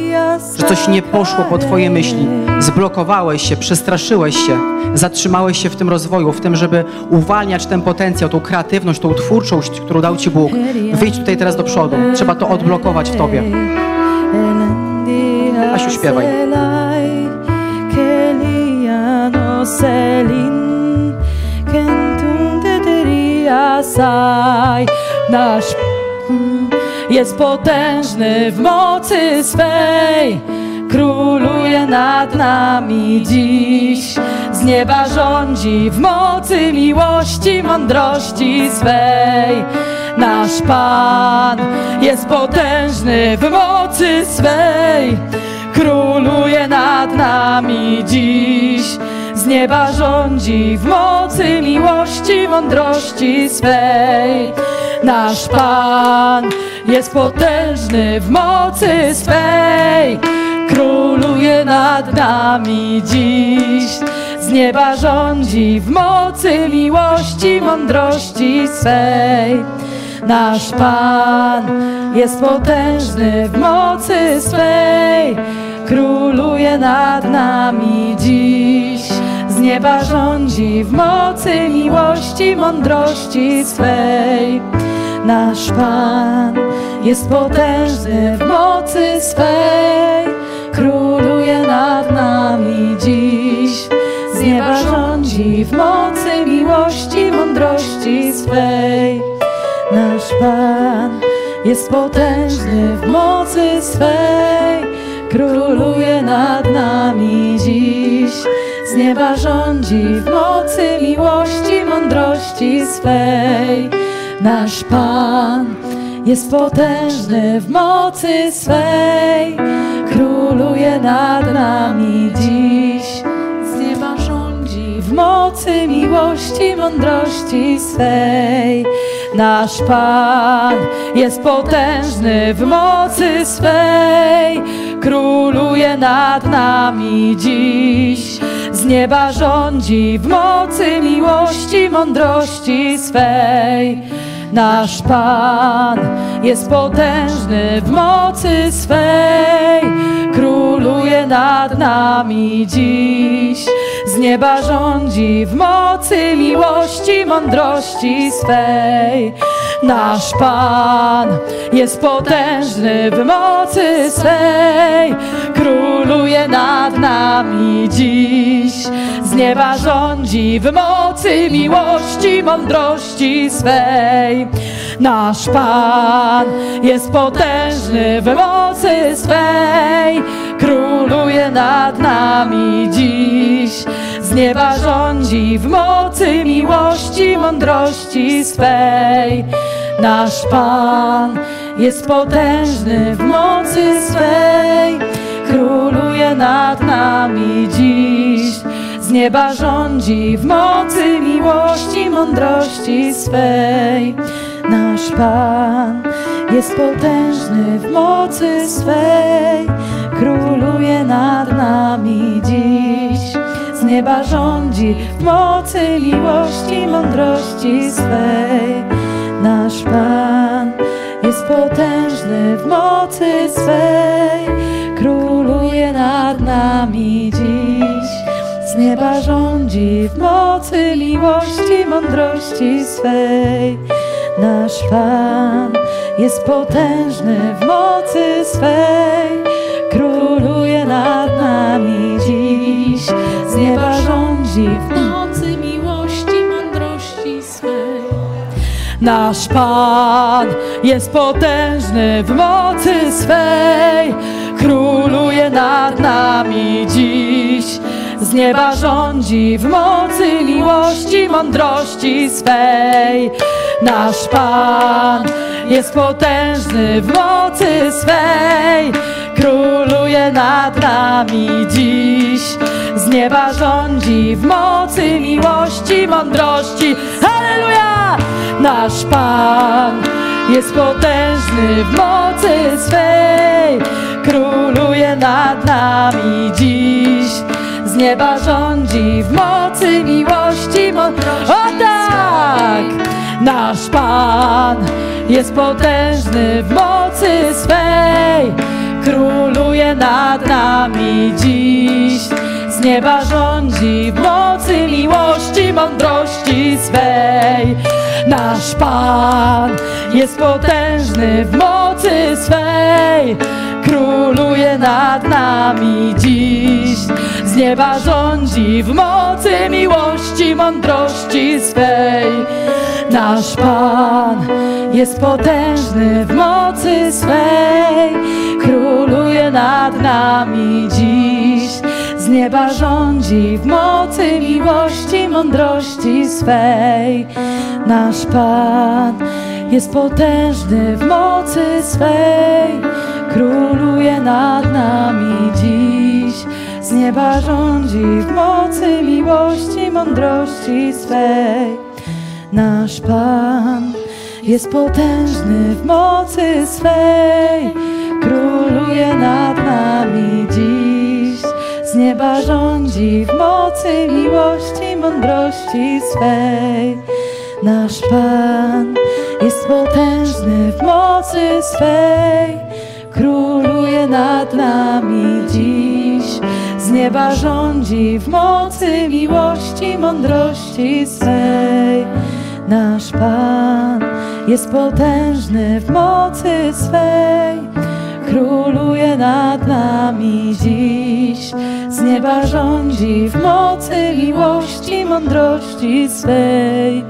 że coś nie poszło po Twoje myśli. Zblokowałeś się, przestraszyłeś się, zatrzymałeś się w tym rozwoju, w tym, żeby uwalniać ten potencjał, tą kreatywność, tą twórczość, którą dał Ci Bóg. Wyjdź tutaj teraz do przodu. Trzeba to odblokować w Tobie. Asiu, śpiewaj. Nasz jest potężny w mocy swej, króluje nad nami dziś. Z nieba rządzi w mocy miłości, mądrości swej. Nasz Pan jest potężny w mocy swej, króluje nad nami dziś. Z nieba rządzi w mocy miłości, mądrości swej. Nasz Pan jest potężny w mocy swej, króluje nad nami dziś. Z nieba rządzi w mocy miłości, mądrości swej. Nasz Pan jest potężny w mocy swej, króluje nad nami dziś. Z nieba rządzi w mocy miłości, mądrości swej. Nasz Pan jest potężny w mocy swej, króluje nad nami dziś. Z nieba rządzi w mocy miłości, mądrości swej. Nasz Pan jest potężny w mocy swej, króluje nad nami dziś. Z nieba rządzi w mocy miłości, mądrości swej. Nasz Pan jest potężny w mocy swej, króluje nad nami dziś. Z nieba rządzi w mocy miłości, mądrości swej. Nasz Pan jest potężny w mocy swej, króluje nad nami dziś. Z nieba rządzi w mocy miłości, mądrości swej. Nasz Pan jest potężny w mocy swej, króluje nad nami dziś. Z nieba rządzi w mocy miłości, mądrości swej. Nasz Pan jest potężny w mocy swej, króluje nad nami dziś. Z nieba rządzi w mocy miłości, mądrości swej. Nasz Pan jest potężny w mocy swej, króluje nad nami dziś. Z nieba rządzi w mocy miłości, mądrości swej. Nasz Pan jest potężny w mocy swej, króluje nad nami dziś. Z nieba rządzi w mocy miłości, mądrości swej. Nasz Pan jest potężny w mocy swej, króluje nad nami dziś. Z nieba rządzi w mocy miłości, mądrości swej. Nasz Pan jest potężny w mocy swej, króluje nad nami dziś. Z nieba rządzi w mocy miłości, mądrości swej. Nasz Pan jest potężny w mocy swej, króluje nad nami dziś. Z nieba rządzi w mocy miłości, mądrości swej. Nasz Pan jest potężny w mocy swej, króluje nad nami dziś. Z nieba rządzi w mocy miłości, mądrości swej. Nasz Pan jest potężny w mocy swej, króluje nad nami dziś. Z nieba rządzi w mocy miłości, mądrości. Halleluja! Nasz Pan jest potężny w mocy swej, króluje nad nami dziś. Z nieba rządzi w mocy miłości, mądrości. O tak! Nasz Pan jest potężny w mocy swej, króluje nad nami dziś. Z nieba rządzi w mocy miłości, mądrości swej. Nasz Pan jest potężny w mocy swej. Króluje nad nami dziś. Z nieba rządzi w mocy miłości, mądrości swej. Nasz Pan jest potężny w mocy swej. Króluje nad nami dziś. Z nieba rządzi w mocy miłości, mądrości swej. Nasz Pan jest potężny w mocy swej. Króluje nad nami dziś. Z nieba rządzi w mocy miłości, mądrości swej. Nasz Pan jest potężny w mocy swej. Króluje nad nami dziś. Z nieba rządzi w mocy miłości, mądrości swej. Nasz Pan jest potężny w mocy swej. Króluje nad nami dziś. Z nieba rządzi w mocy miłości, mądrości swej. Nasz Pan jest potężny w mocy swej. Króluje nad nami dziś. Z nieba rządzi w mocy miłości, mądrości swej.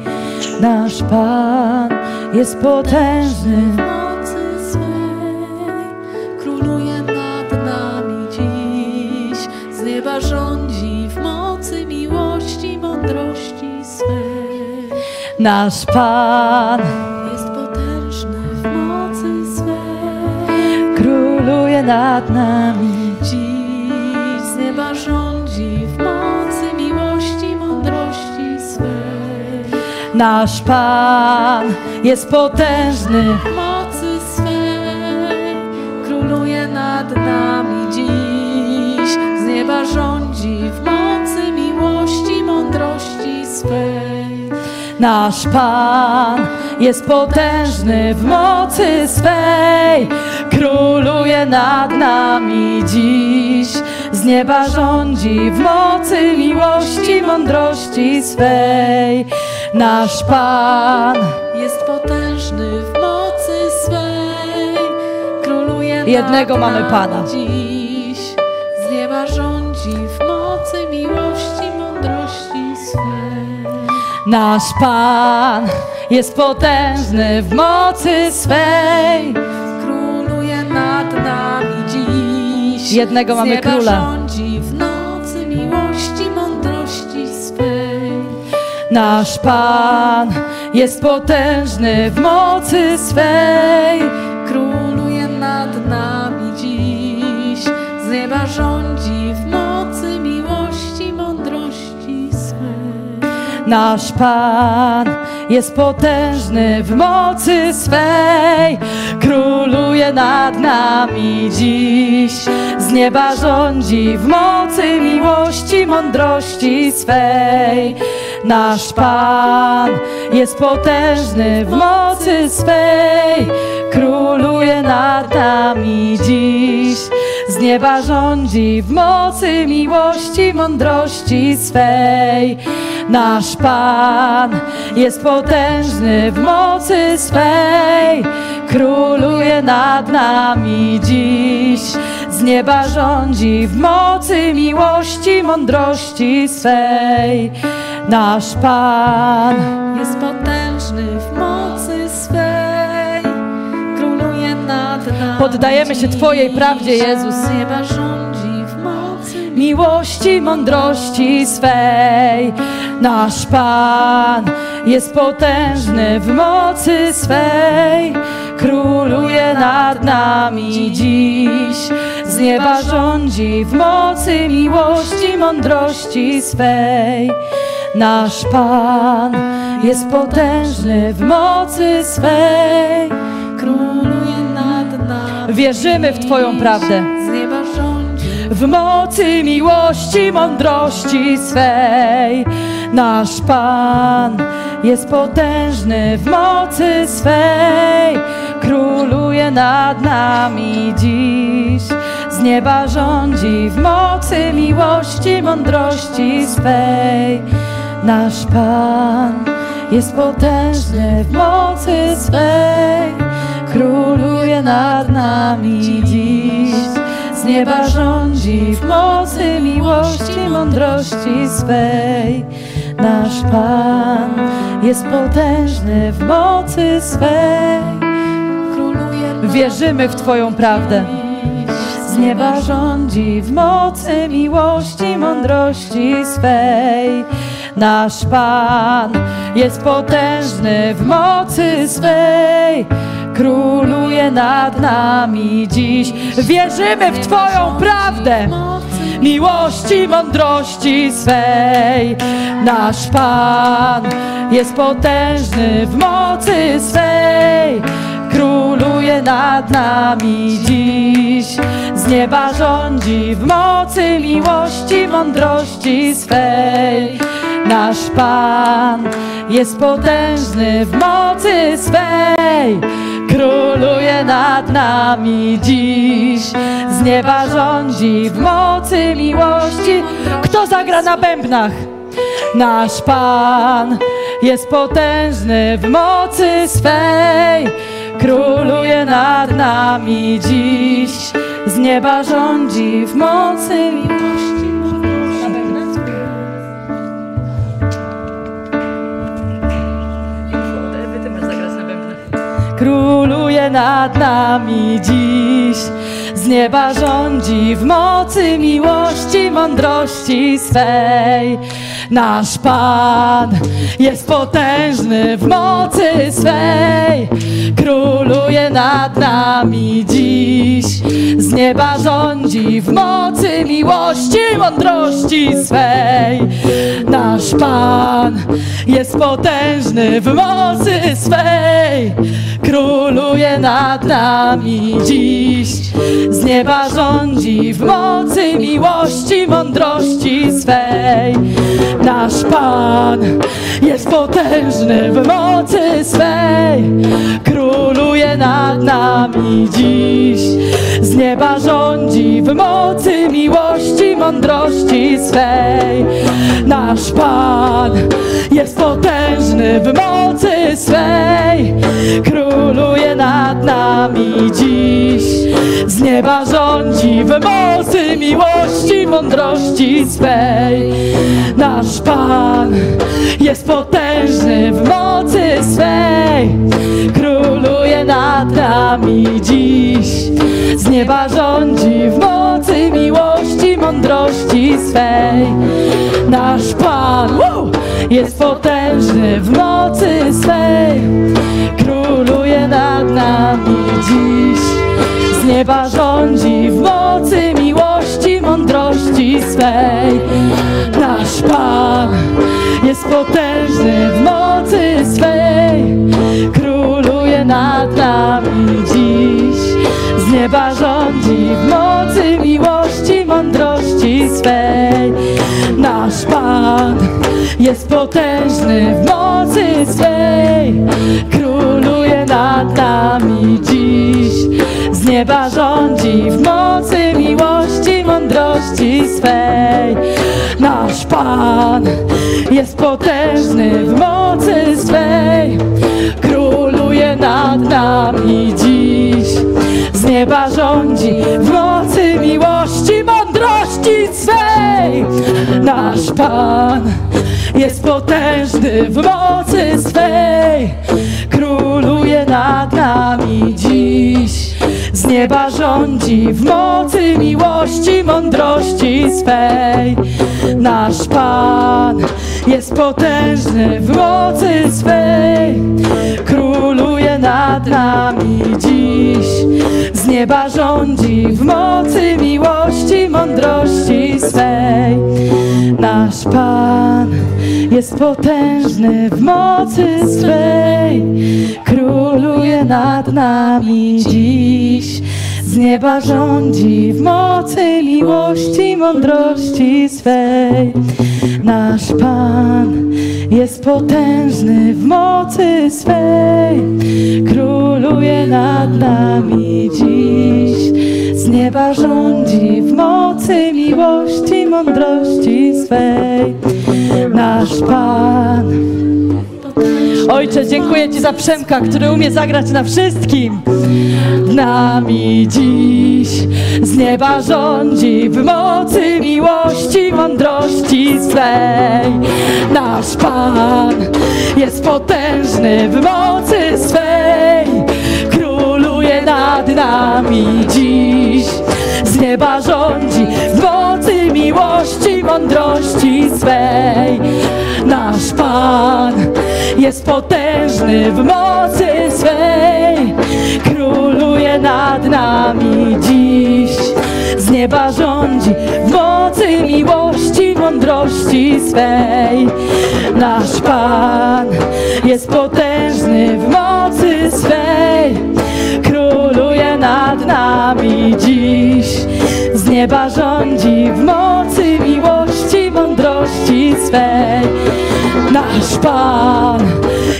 Nasz Pan jest potężny w mocy swej. Króluje nad nami dziś. Z nieba rządzi w mocy miłości, mądrości swej. Nasz Pan jest potężny w mocy swej. Króluje nad nami dziś. Z nieba rządzi w mocy miłości, mądrości swej. Nasz Pan jest potężny w mocy swej. Króluje nad nami dziś. Z nieba rządzi w mocy miłości, mądrości swej. Nasz Pan jest potężny w mocy swej. Króluje nad nami dziś. Z nieba rządzi w mocy miłości, mądrości swej. Nasz Pan jest potężny w mocy swej. Króluje jednego mamy Pana dziś. Z nieba rządzi w mocy miłości, mądrości swej. Nasz Pan jest potężny w mocy swej. Króluje nad nami dziś. Jednego mamy Króla. Rządzi w nocy miłości, mądrości swej. Nasz Pan jest potężny w mocy swej. Króluje nad nami dziś. Z nieba rządzi w mocy miłości, mądrości swej. Nasz Pan jest potężny w mocy swej. Króluje nad nami dziś. Z nieba rządzi w mocy miłości, mądrości swej. Nasz Pan jest potężny w mocy swej. Króluje nad nami dziś. Z nieba rządzi w mocy miłości, mądrości swej. Nasz Pan jest potężny w mocy swej. Króluje nad nami dziś. Z nieba rządzi w mocy miłości, mądrości swej. Nasz Pan jest potężny w mocy swej. Króluje nad nami. Poddajemy się Twojej prawdzie, Jezus. Z nieba rządzi w mocy miłości, mądrości swej. Nasz Pan jest potężny w mocy swej. Króluje nad nami dziś. Z nieba rządzi w mocy miłości, mądrości swej. Nasz Pan jest potężny w mocy swej. Króluje nad nami. Wierzymy w Twoją prawdę. Z nieba rządzi w mocy miłości, mądrości swej. Nasz Pan jest potężny w mocy swej. króluje nad nami dziś. Z nieba rządzi w mocy miłości, mądrości swej. Nasz Pan jest potężny w mocy swej. Króluje nad nami dziś. Z nieba rządzi w mocy miłości, mądrości swej. Nasz Pan jest potężny w mocy swej. Wierzymy w Twoją prawdę. Z nieba rządzi w mocy miłości, mądrości swej. Nasz Pan jest potężny w mocy swej. Króluje nad nami dziś. Wierzymy w Twoją prawdę. Miłości, mądrości swej. Nasz Pan jest potężny w mocy swej. Króluje nad nami dziś. Z nieba rządzi w mocy miłości, mądrości swej. Nasz Pan jest potężny w mocy swej. Króluje nad nami dziś. Z nieba rządzi w mocy miłości. Kto zagra na bębnach? Nasz Pan jest potężny w mocy swej. Króluje nad nami dziś. Z nieba rządzi w mocy miłości. Króluje nad nami dziś. Z nieba rządzi w mocy miłości, mądrości swej. Nasz Pan jest potężny w mocy swej. Króluje nad nami dziś. Z nieba rządzi w mocy miłości, mądrości swej. Nasz Pan jest potężny w mocy swej. Króluje nad nami dziś. Z nieba rządzi w mocy miłości, mądrości swej. Nasz Pan jest potężny w mocy swej. Króluje nad nami dziś. Z nieba rządzi w mocy miłości, mądrości swej. Nasz Pan jest potężny w mocy swej. Króluje nad nami dziś. Z nieba rządzi w mocy miłości, mądrości swej. Nasz Pan jest potężny w mocy swej. Króluje nad nami dziś. Z nieba rządzi w mocy miłości, mądrości swej. Nasz Pan jest potężny w mocy swej. Króluje nad nami dziś. Z nieba rządzi w mocy miłości, mądrości swej. Nasz Pan jest potężny w mocy swej. Króluje nad nami dziś. Z nieba rządzi w mocy miłości, mądrości swej. Nasz Pan jest potężny w mocy swej. Króluje nad nami dziś. Z nieba rządzi w mocy miłości, mądrości swej. Nasz Pan jest potężny w mocy swej. Króluje nad nami dziś. Z nieba rządzi w mocy miłości, mądrości swej. Nasz Pan jest potężny w mocy swej. Króluje nad nami dziś. Z nieba rządzi w mocy miłości, mądrości swej. Nasz Pan jest potężny w mocy swej. Króluje nad nami dziś. Z nieba rządzi w mocy miłości, mądrości swej. Nasz Pan jest potężny w mocy swej. Króluje nad nami dziś. Z nieba rządzi w mocy miłości, mądrości swej. Nasz Pan jest potężny w mocy swej. Król króluje nad nami dziś. Z nieba rządzi w mocy miłości, mądrości swej nasz Pan. Ojcze, dziękuję Ci za Przemka, który umie zagrać na wszystkim. Nami dziś z nieba rządzi w mocy miłości, mądrości swej nasz Pan jest potężny w mocy swej, króluje nad nami dziś. Z nieba rządzi w mocy miłości, mądrości swej nasz Pan jest potężny w mocy swej, króluje nad nami dziś. Z nieba rządzi w mocy miłości, mądrości swej nasz Pan jest potężny w mocy swej, króluje nad nami dziś. Z nieba rządzi w mocy miłości, mądrości swej nasz Pan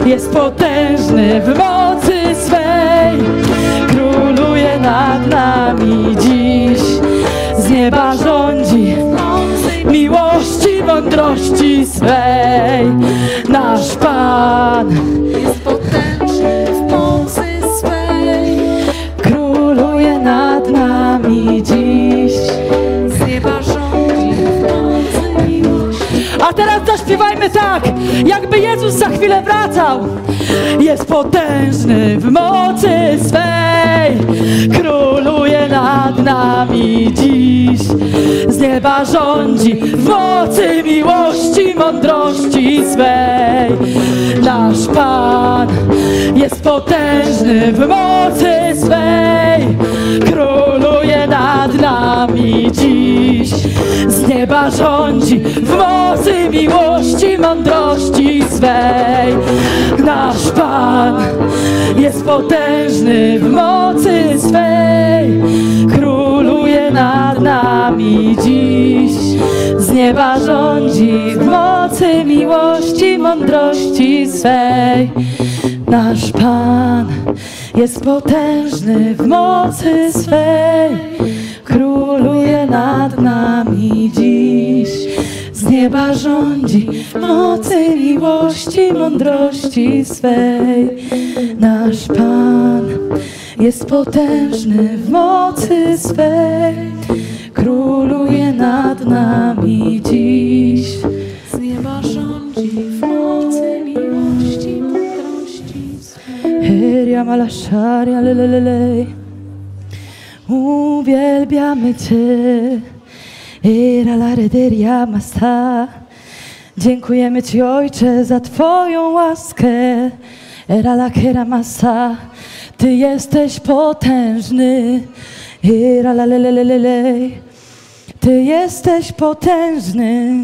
jest potężny w mocy swej, króluje nad nami dziś. Z nieba rządzi miłości, mądrości swej nasz Pan jest potężny w mocy swej, króluje nad nami dziś. Z nieba rządzi w mocy miłości. A teraz zaśpiewajmy tak, jakby Jezus za chwilę wracał. Jest potężny w mocy swej, króluje nad nami dziś. Z nieba rządzi w mocy miłości, mądrości swej nasz Pan jest potężny w mocy swej, króluje nad nami dziś. Z nieba rządzi w mocy miłości, mądrości swej nasz Pan jest potężny w mocy swej, króluje nad nami dziś. Z nieba rządzi w mocy miłości, mądrości swej nasz Pan jest potężny w mocy swej, króluje nad nami dziś. Z nieba rządzi mocy miłości, mądrości swej nasz Pan jest potężny w mocy swej, króluje nad nami dziś. Z nieba rządzi w mocy miłości, mądrości swej. Uwielbiamy Cię. Dziękujemy Ci, Ojcze, za Twoją łaskę. Ty jesteś potężny. Ty jesteś potężny.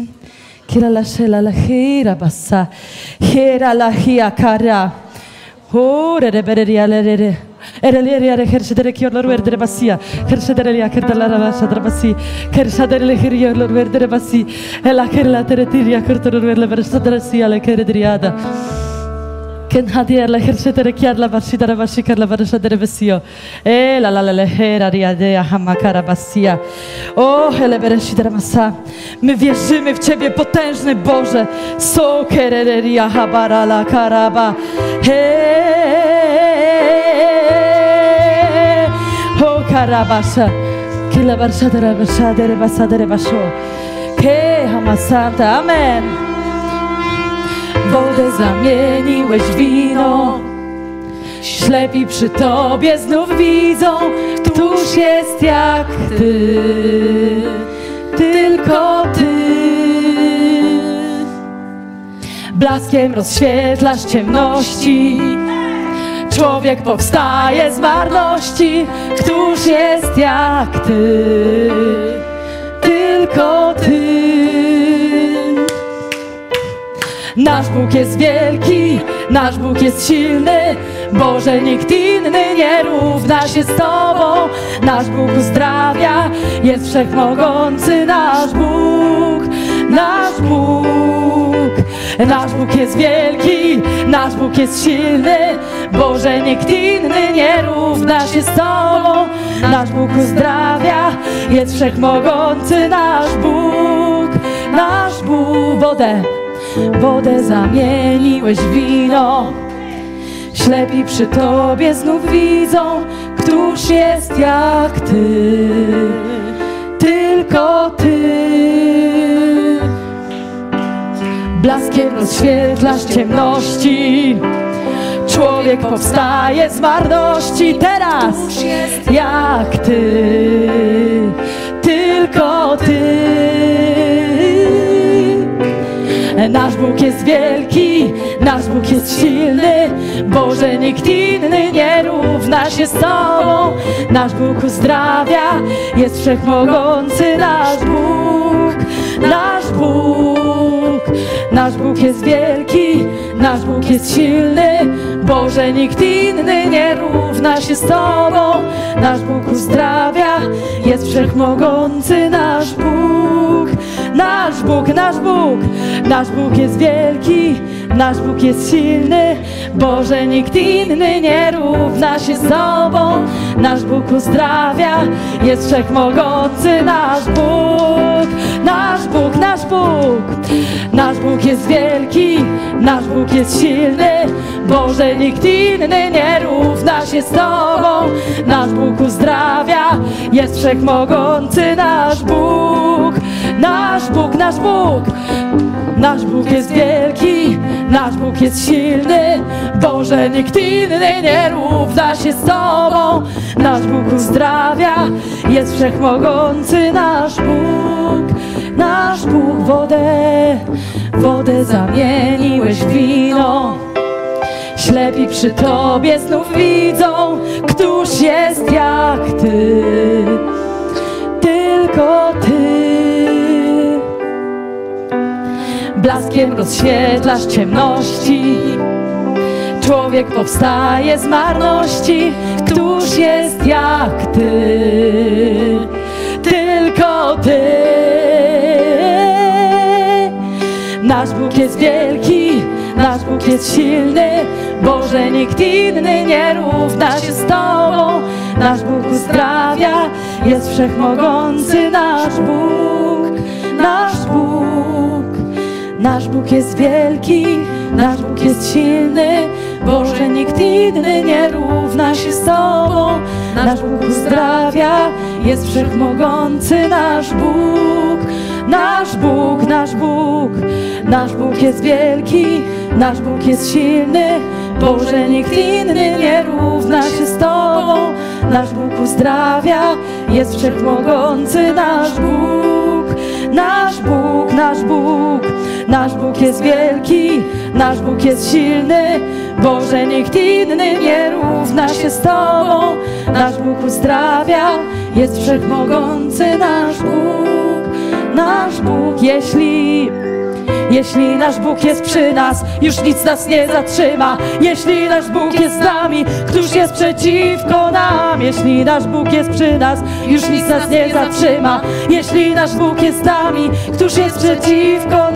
Ereliere hershedere kiorlor verdere basia hershedere ya kertalara basha drabasi hershedere kiorlor verdere basi ela kerla teretiria kertoror verle versadrasi ale keredriada ken hadia la hershedere kiarla basidara basikarla versadere vesio ela la lehera riadea hamakara basia o hele versidara masa. My wierzymy w Ciebie, potężny Boże. So kereria habara la karaba Karabasha, kila barsha dere basho, ke hamasanta, amen. Wodę zamieniłeś w wino, ślepi przy Tobie znów widzą, któż jest jak Ty, tylko Ty. Blaskiem rozświetlasz ciemności, człowiek powstaje z marności, któż jest jak Ty, tylko Ty. Nasz Bóg jest wielki, nasz Bóg jest silny, Boże, nikt inny nie równa się z Tobą. Nasz Bóg uzdrawia, jest wszechmogący nasz Bóg, nasz Bóg. Nasz Bóg jest wielki, nasz Bóg jest silny, Boże, nikt inny nie równa się z Tobą. Nasz Bóg uzdrawia, jest wszechmogący nasz Bóg. Nasz Bóg wodę zamieniłeś w wino. Ślepi przy Tobie znów widzą, któż jest jak Ty, tylko Ty. Blaskiem rozświetlasz ciemności, człowiek powstaje z marności. Teraz jest jak Ty, tylko Ty. Nasz Bóg jest wielki, nasz Bóg jest silny. Boże, nikt inny nie równa się z Tobą. Nasz Bóg uzdrawia, jest wszechmogący nasz Bóg, nasz Bóg. Nasz Bóg jest wielki, nasz Bóg jest silny. Boże, nikt inny nie równa się z Tobą. Nasz Bóg uzdrawia, jest wszechmogący nasz Bóg, nasz Bóg, nasz Bóg. Nasz Bóg jest wielki, nasz Bóg jest silny. Boże, nikt inny nie równa się z Tobą. Nasz Bóg uzdrawia, jest wszechmogący nasz Bóg, nasz Bóg, nasz Bóg. Nasz Bóg jest wielki, nasz Bóg jest silny. Boże, nikt inny nie równa się z Tobą. Nasz Bóg uzdrawia, jest wszechmogący nasz Bóg, nasz Bóg, nasz Bóg. Nasz Bóg jest wielki, nasz Bóg jest silny. Boże, nikt inny nie równa się z Tobą. Nasz Bóg uzdrawia, jest wszechmogący nasz Bóg, nasz Bóg. Wodę zamieniłeś w wino. Ślepi przy Tobie znów widzą, któż jest jak Ty, tylko Ty. Blaskiem rozświetlasz ciemności, człowiek powstaje z marności. Któż jest jak Ty, tylko Ty. Nasz Bóg jest wielki, nasz Bóg jest silny. Boże, nikt inny nie równa się z Tobą. Nasz Bóg uzdrawia, jest wszechmogący nasz Bóg, nasz Bóg. Nasz Bóg jest wielki, nasz Bóg jest silny. Boże, nikt inny nie równa się z Tobą. Nasz Bóg uzdrawia, jest wszechmogący nasz Bóg, nasz Bóg, nasz Bóg. Nasz Bóg jest wielki, nasz Bóg jest silny. Boże, nikt inny nie równa się z Tobą. Nasz Bóg uzdrawia, jest wszechmogący nasz Bóg, nasz Bóg, nasz Bóg. Nasz Bóg jest wielki, nasz Bóg jest silny. Boże, nikt inny nie równa się z Tobą. Nasz Bóg uzdrawia, jest wszechmogący nasz Bóg, nasz Bóg. Jeśli nasz Bóg jest przy nas, już nic nas nie zatrzyma. Jeśli nasz Bóg jest z nami, któż jest przeciwko nam? Jeśli nasz Bóg jest przy nas, już nic nas nie zatrzyma. Jeśli nasz Bóg jest z nami, któż jest przeciwko nam?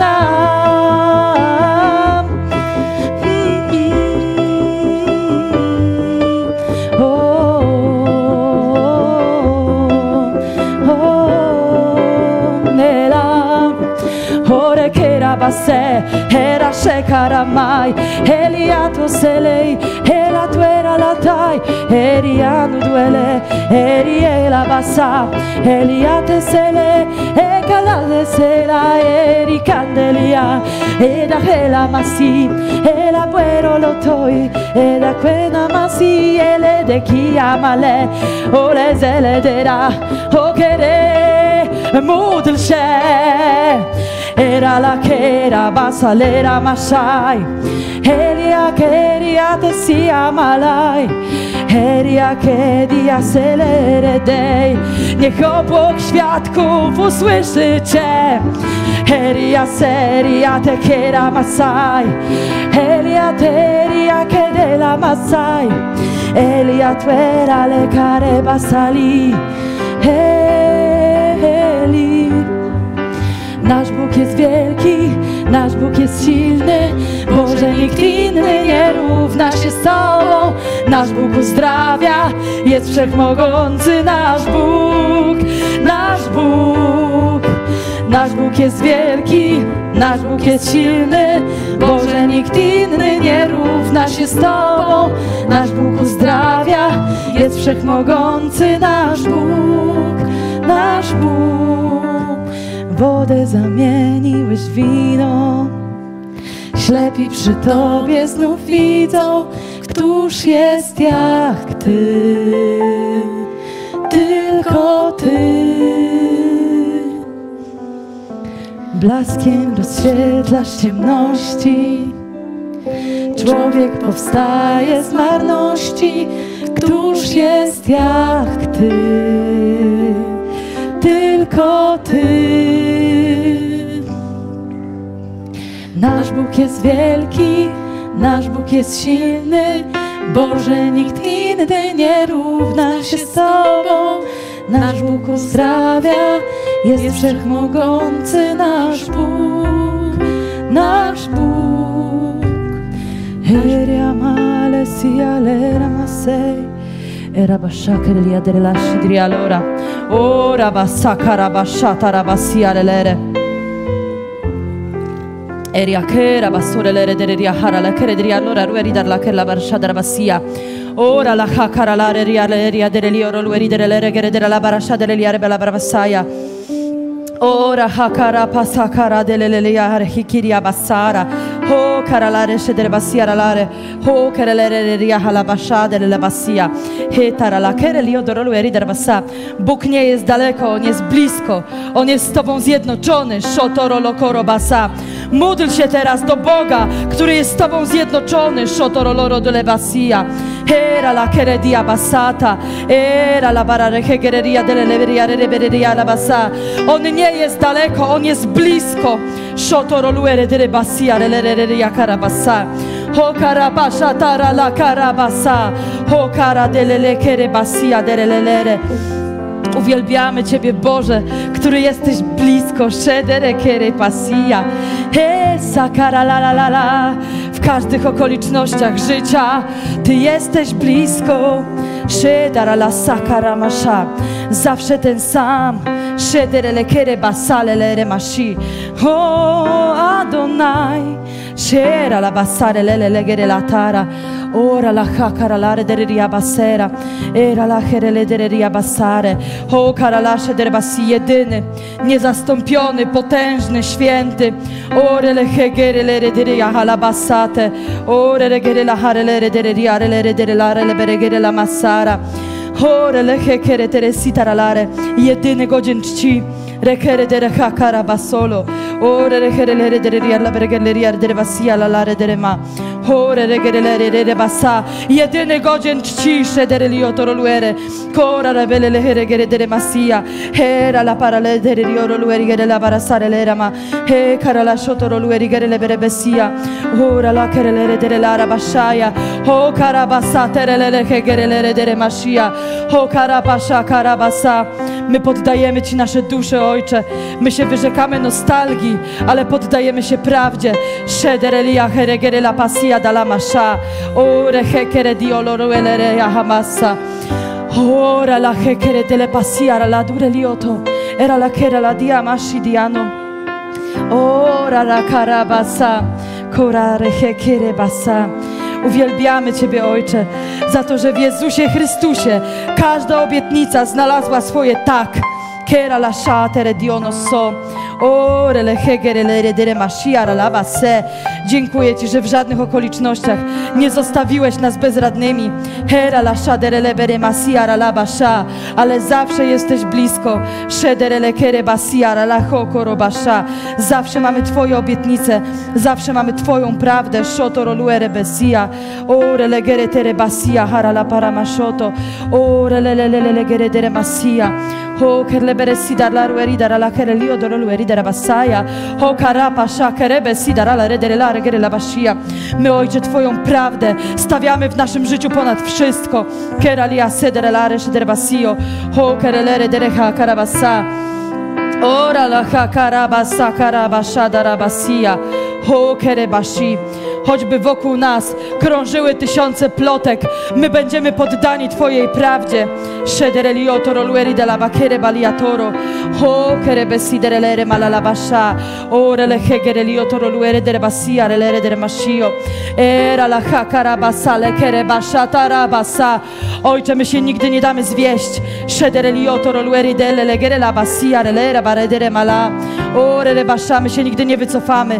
Se era shekaramai eliato selei elatuera latai erianu duele eriela basa eliate sele ekalade sela erikandelia edahela masi elabuero lotoi edakwena masi eledekia male ole zeledera okere módl się. Era la kera basalera maszaj, heria keria te sia malaj, heria keria selere dej. Niech obłok świadków usłyszy Cię. Heria seria te kera masaj, heria teria kedela masaj, elia tuera le kare basali, heli. Nasz Bóg jest wielki, nasz Bóg jest silny. Boże, nikt inny nie równa się z Tobą. Nasz Bóg uzdrawia, jest wszechmogący nasz Bóg, nasz Bóg. Nasz Bóg jest wielki, nasz Bóg jest silny, Boże, nikt inny nie równa się z Tobą. Nasz Bóg uzdrawia, jest wszechmogący nasz Bóg, nasz Bóg. Wodę zamieniłeś w wino, ślepi przy Tobie znów widzą, któż jest jak Ty, tylko Ty. Blaskiem rozświetlasz ciemności, człowiek powstaje z marności, któż jest jak Ty, tylko Ty. Nasz Bóg jest wielki, nasz Bóg jest silny, Boże, nikt inny nie równa się z Tobą. Nasz Bóg uzdrawia, jest wszechmogący nasz Bóg, nasz Bóg. Eria male si alera masej, erabashaker liadrela shidrialora, o rabasakarabashata rabasialelere, eria kera basorelere deria harala keredrialora rueridarla kerla barshada rabasia. Ora la hakara la reria derelioro lueriderelere keredela barashadeliare bela barbasaia. Ora hakara pasakara deleleliare hikiria basara. Ho karalare shederbasiara lare. Ho kerelereria halabashadelelabasia. Hetara la kereliodoro lueriderbasa. Bóg nie jest daleko, On jest blisko. On jest z Tobą zjednoczony. Shotoro lokoro basa. Módl się teraz do Boga, który jest z Tobą zjednoczony. Shotoro loro dolebasia. Era la keredia basata, era la bararehegereria deleveria reberia la basa. On nie jest daleko, On jest blisko. Shotoroluere derebasia relereria karabasa. Ho karabasha tara la karabasa. Ho kara delele kerebasia delelere. Uwielbiamy Ciebie, Boże, który jesteś blisko. Szedere kerebasia. He sakara la la la la. W każdych okolicznościach życia Ty jesteś blisko. Szedara la sakara masza. Zawsze ten sam. Szedere lekere basale lere mashi. O Adonai. Szera la basare lele legere latara. Ora la hakara lare dereria basera. Era la herele dereria basare. O karalasze derbasi, jedyny, niezastąpiony, potężny, święty. Ore le hegere lere deria halabasate. Ore regere la harelere dereria relere derelare leberegere la masara. Ore le hekere teresitaralare. Jedyny godzien czci. Rekere dere hakara basolo. Ore regere lere dereria laberegeleria derbasia la lare derema. Ore regere lere derebasa. Jedyny godzien czci. Szederelio toroluere. Kora rebele leheregere deremasia. Hera la parale dererio roluerigere la barasare lerama. He karala shotoroluerigere leberebesia. Ora la kerelere derelara bashaia. Ho karabasa terelele hegere lere deremasia. Ho karabasha karabasa. My poddajemy Ci nasze dusze, Ojcze. My się wyrzekamy nostalgii, ale poddajemy się prawdzie. Szederelia heregerela pasia dalamasza. Ore hekere dioloroelereja hamasa. Ora la hekere dele pasia la durelioto. Era la kera la diamashi diano. Ora la karabasa. Korare hekere basa. Uwielbiamy Ciebie, Ojcze, za to, że w Jezusie Chrystusie każda obietnica znalazła swoje tak. Kera la shatere dionoso. Ore le hegere le dere mashiara la base. Dziękuję Ci, że w żadnych okolicznościach nie zostawiłeś nas bezradnymi. Hera la shatere le bere mashiara la basha. Ale zawsze jesteś blisko. Shedere le kere basiara la hokoro basha. Zawsze mamy Twoje obietnice. Zawsze mamy Twoją prawdę. Shotoro luere besia. Ore le gere tere basia hara la paramashoto. Ore le gere dere masia. Ho kerlebere sidara rueridara la kerelio doro rueridara basaja. Ho karapa shakerebe sidara la redere la regere la basia. My, Ojcze, Twoją prawdę stawiamy w naszym życiu ponad wszystko. Keralia sedere la reszedere basio. Ho kerelere derecha karabasa. Ora la karabasa karabasa darabasia. Ho kerebashi. choćby wokół nas krążyły tysiące plotek, my będziemy poddani Twojej prawdzie. Ojcze, my się nigdy nie damy zwieść. My się nigdy nie wycofamy.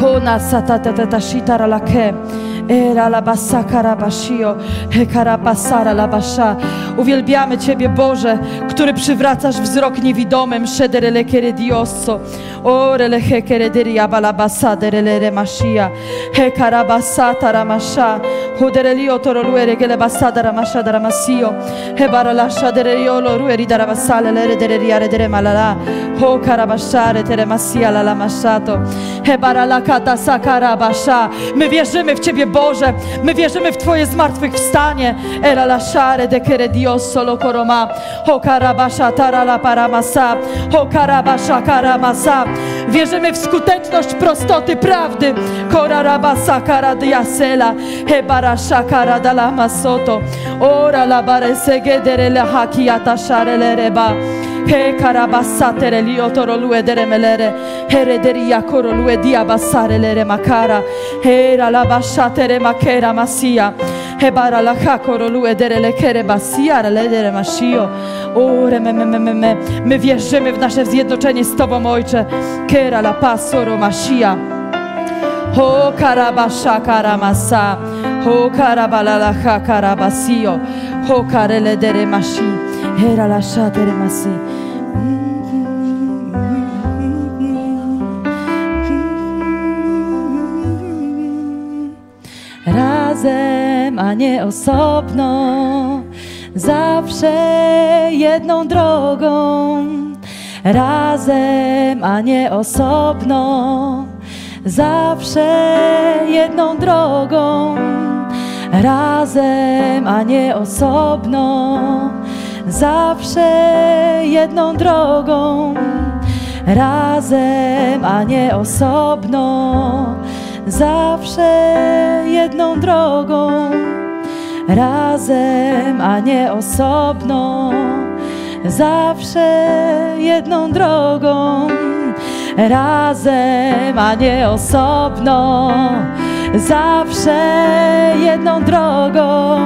Kona satatata shitara lake era la basa karabashio he karabasara la basha. Uwielbiamy Ciebie, Boże, który przywracasz wzrok niewidomym. Shedere lekere diosso ore lehekere deria balabasa derelere mashia he karabasa taramasha huderelio toroluere gele basada ramasha daramasio he baralasha dereriolo rueri darabasale lere dereriare deremalala ho karabashare teremasia la lamashato he barala. My wierzymy w Ciebie, Boże, my wierzymy w Twoje zmartwychwstanie. Era la share de kere dios solo koroma ho karabasha tarala paramasa ho karabasha karamasa. Wierzymy w skuteczność prostoty prawdy. Korarabasa karadiasela he barasha karadalama soto ora la baresegedere la hakiata share lereba he karabasa terelio torolue deremelere herederia korolue diabasa sarelere makara hera la bashatere makera masia hebara la hakorolu ederele kere basia ledere masio ore me. My wierzymy w nasze zjednoczenie z Tobą, Ojcze. Kera la pasoro masia ho karabasha karamasa ho karabala la hakarabasio ho karele dere mashi hera la shatere masi. Razem, a nie osobno, zawsze jedną drogą. Razem, a nie osobno, zawsze jedną drogą. Razem, a nie osobno, zawsze jedną drogą. Razem, a nie osobno, zawsze jedną drogą. Razem, a nie osobno, zawsze jedną drogą. Razem, a nie osobno, zawsze jedną drogą.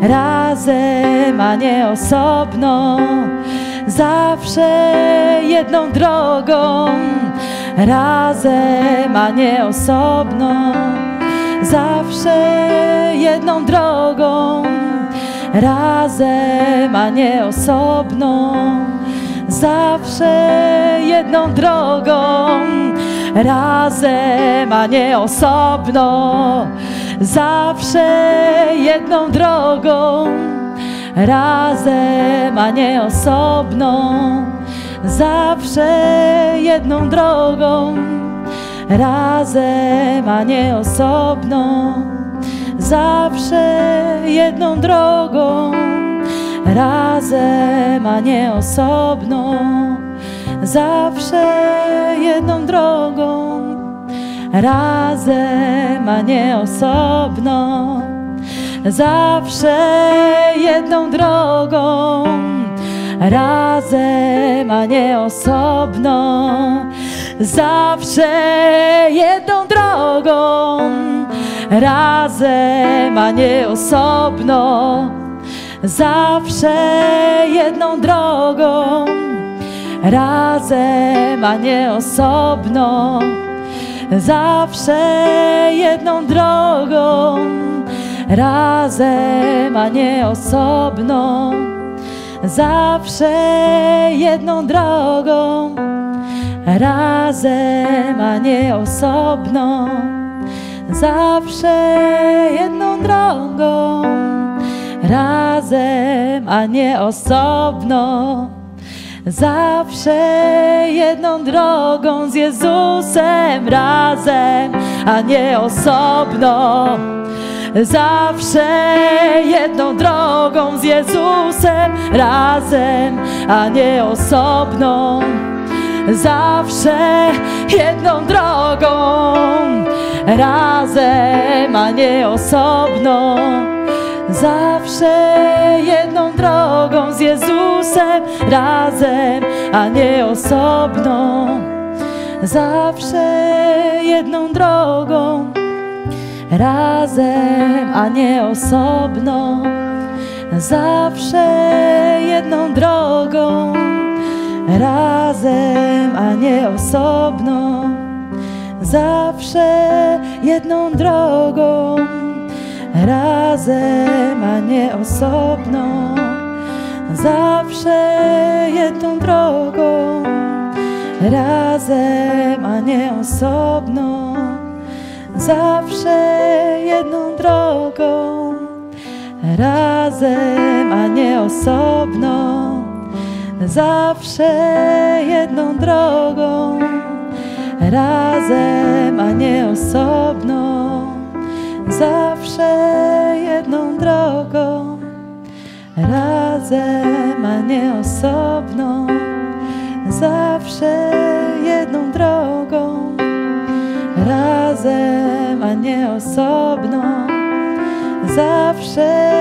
Razem, a nie osobno, zawsze jedną drogą. Razem, a nie osobno, zawsze jedną drogą. Razem, a nie osobno, zawsze jedną drogą. Razem, a nie osobno, zawsze jedną drogą. Razem, a nie osobno, zawsze jedną drogą. Razem, a nie osobno, zawsze jedną drogą. Razem, a nie osobno, zawsze jedną drogą. Razem, a nie osobno, zawsze jedną drogą. Razem, a nie osobno, zawsze jedną drogą. Razem, a nie osobno, zawsze jedną drogą. Razem, a nie osobno, zawsze jedną drogą. Razem, a nie osobno, zawsze jedną drogą. Razem, a nie osobno, zawsze jedną drogą. razem, a nie osobno. Zawsze jedną drogą z Jezusem razem, a nie osobno. Zawsze jedną drogą z Jezusem razem, a nie osobno. Zawsze jedną drogą razem, a nie osobno. Zawsze jedną drogą z Jezusem razem, a nie osobno. Zawsze jedną drogą razem, a nie osobno. Zawsze jedną drogą razem, a nie osobno. Zawsze jedną drogą razem, a nie osobno. Zawsze jedną drogą razem, a nie osobno. Zawsze jedną drogą razem, a nie osobno. Zawsze jedną drogą razem, a nie osobno. Zawsze jedną drogą razem, a nie osobno. Zawsze jedną drogą razem, a nie osobno. Zawsze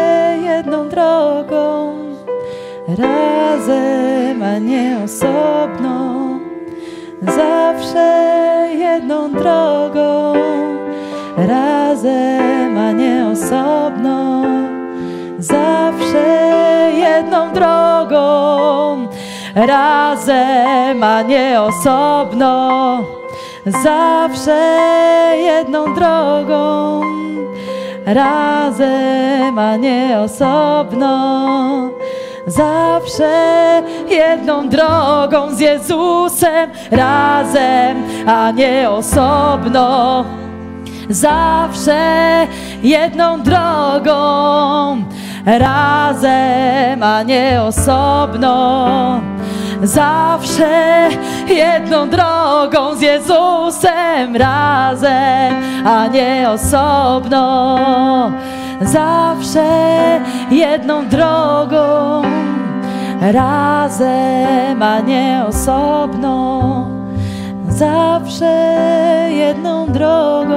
jedną drogą razem, a nie osobno. Zawsze jedną drogą razem, a nie osobno. Zawsze jedną drogą razem, a nie osobno. Zawsze jedną drogą razem, a nie osobno. Zawsze jedną drogą z Jezusem razem, a nie osobno. Zawsze jedną drogą razem, a nie osobno. Zawsze jedną drogą z Jezusem razem, a nie osobno. Zawsze jedną drogą razem, a nie osobno. Zawsze jedną drogą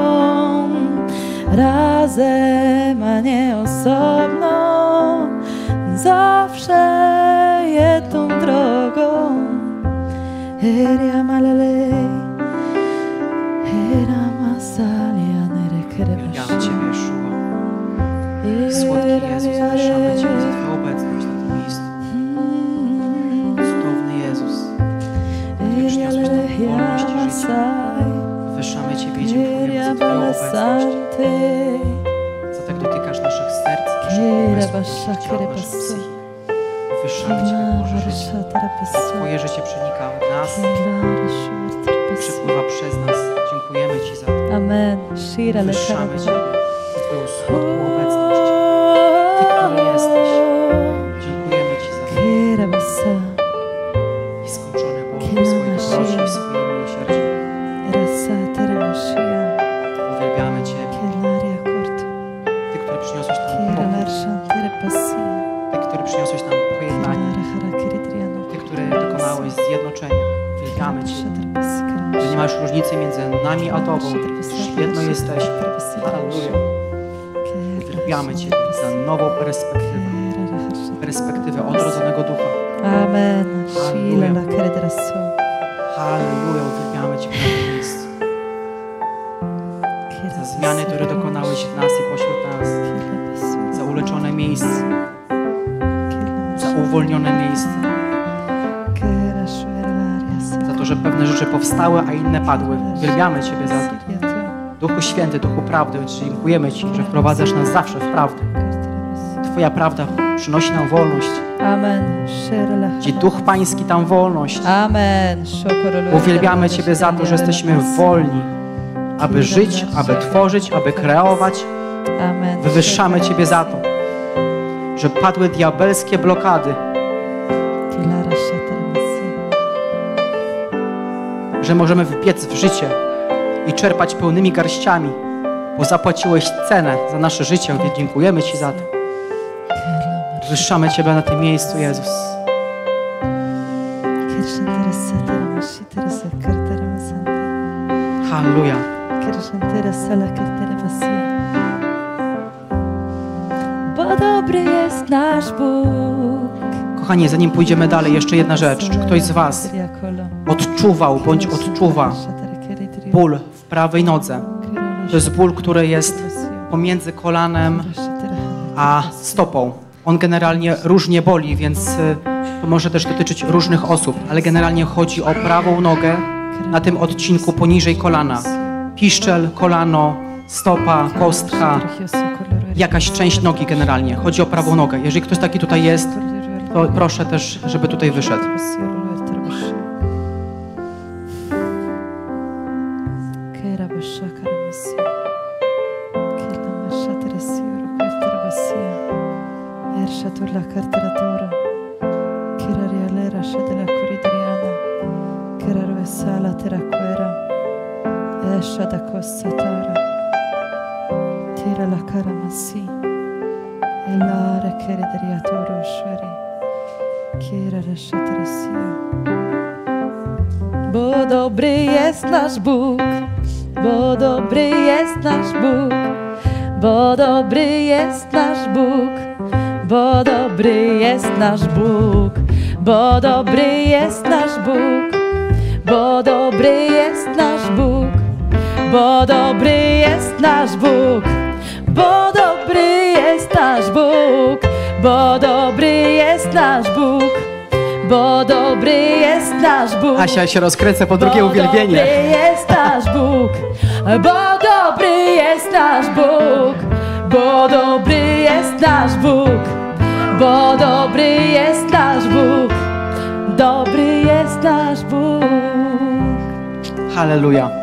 razem, a nie osobno. Zawsze jedną drogą. Wielbiam Ciebie, Jeszua. Słodki Jezus, wywyższamy Ciebie za Twoją obecność na tym miejscu. Cudowny Jezus, Ty przyniosłeś nam wolność i życie. Wywyższamy Ciebie i dziękujemy za Twoją obecność. Za tak dotykasz naszych serc, naszych umysłów, naszych ciał, naszych psy. Wywyższamy Ciebie, Boże życie. Twoje życie przenika od nas, przepływa przez nas. Dziękujemy Ci za to. Amen. Wywyższamy Ciebie za Twoją słodką obecność. Ty, który jesteś. Dziękujemy Ci za to. Nieskończone błąd w swojej dobroci i swoim miłosierdziu. Uwielbiamy Ciebie. Ty, który przyniosłeś nam pokój. Ty, który przyniosłeś nam pojednanie. Ty, który dokonałeś zjednoczenia. Uwielbiamy Cię, że nie ma już różnicy między nami a Tobą. Jedno jesteś. Halleluja. Uwielbiamy Ciebie za nową perspektywę, perspektywę odrodzonego ducha. Amen. Halleluja. Halleluja. Uwielbiamy Ciebie w tym miejscu. Za zmiany, które dokonałeś w nas i pośród nas. Za uleczone miejsce. Za uwolnione miejsce. Za to, że pewne rzeczy powstały, a inne padły. Uwielbiamy Ciebie za to. Duchu Święty, Duchu Prawdy, dziękujemy Ci, że wprowadzasz nas zawsze w prawdę. Twoja prawda przynosi nam wolność. Amen. Gdzie Duch Pański, tam wolność. Amen. Uwielbiamy Ciebie za to, że jesteśmy wolni, aby żyć, aby tworzyć, aby kreować. Wywyższamy Ciebie za to, że padły diabelskie blokady, że możemy wbiec w życie i czerpać pełnymi garściami, bo zapłaciłeś cenę za nasze życie. Dziękujemy Ci za to. Wywyższamy Ciebie na tym miejscu, Jezus. Hallelujah. Bo dobry jest nasz Bóg. Kochanie, zanim pójdziemy dalej, jeszcze jedna rzecz. Czy ktoś z Was odczuwał bądź odczuwa ból w prawej nodze? To jest ból, który jest pomiędzy kolanem a stopą. On generalnie różnie boli, więc to może też dotyczyć różnych osób, ale generalnie chodzi o prawą nogę na tym odcinku poniżej kolana. Piszczel, kolano, stopa, kostka, jakaś część nogi generalnie. Chodzi o prawą nogę. Jeżeli ktoś taki tutaj jest, to proszę też, żeby tutaj wyszedł. Bo dobry jest nasz Bóg, bo dobry jest nasz Bóg, bo dobry jest nasz Bóg, bo dobry jest nasz Bóg, bo dobry jest nasz Bóg, bo dobry jest nasz Bóg, bo dobry jest nasz Bóg, bo dobry jest nasz Bóg, bo dobry jest nasz Bóg, bo dobry jest nasz Bóg. Asia się rozkręca po drugie uwielbienie. Bo dobry jest nasz Bóg, bo dobry jest nasz Bóg, bo dobry jest nasz Bóg, bo dobry jest nasz Bóg, dobry jest nasz Bóg. Halleluja.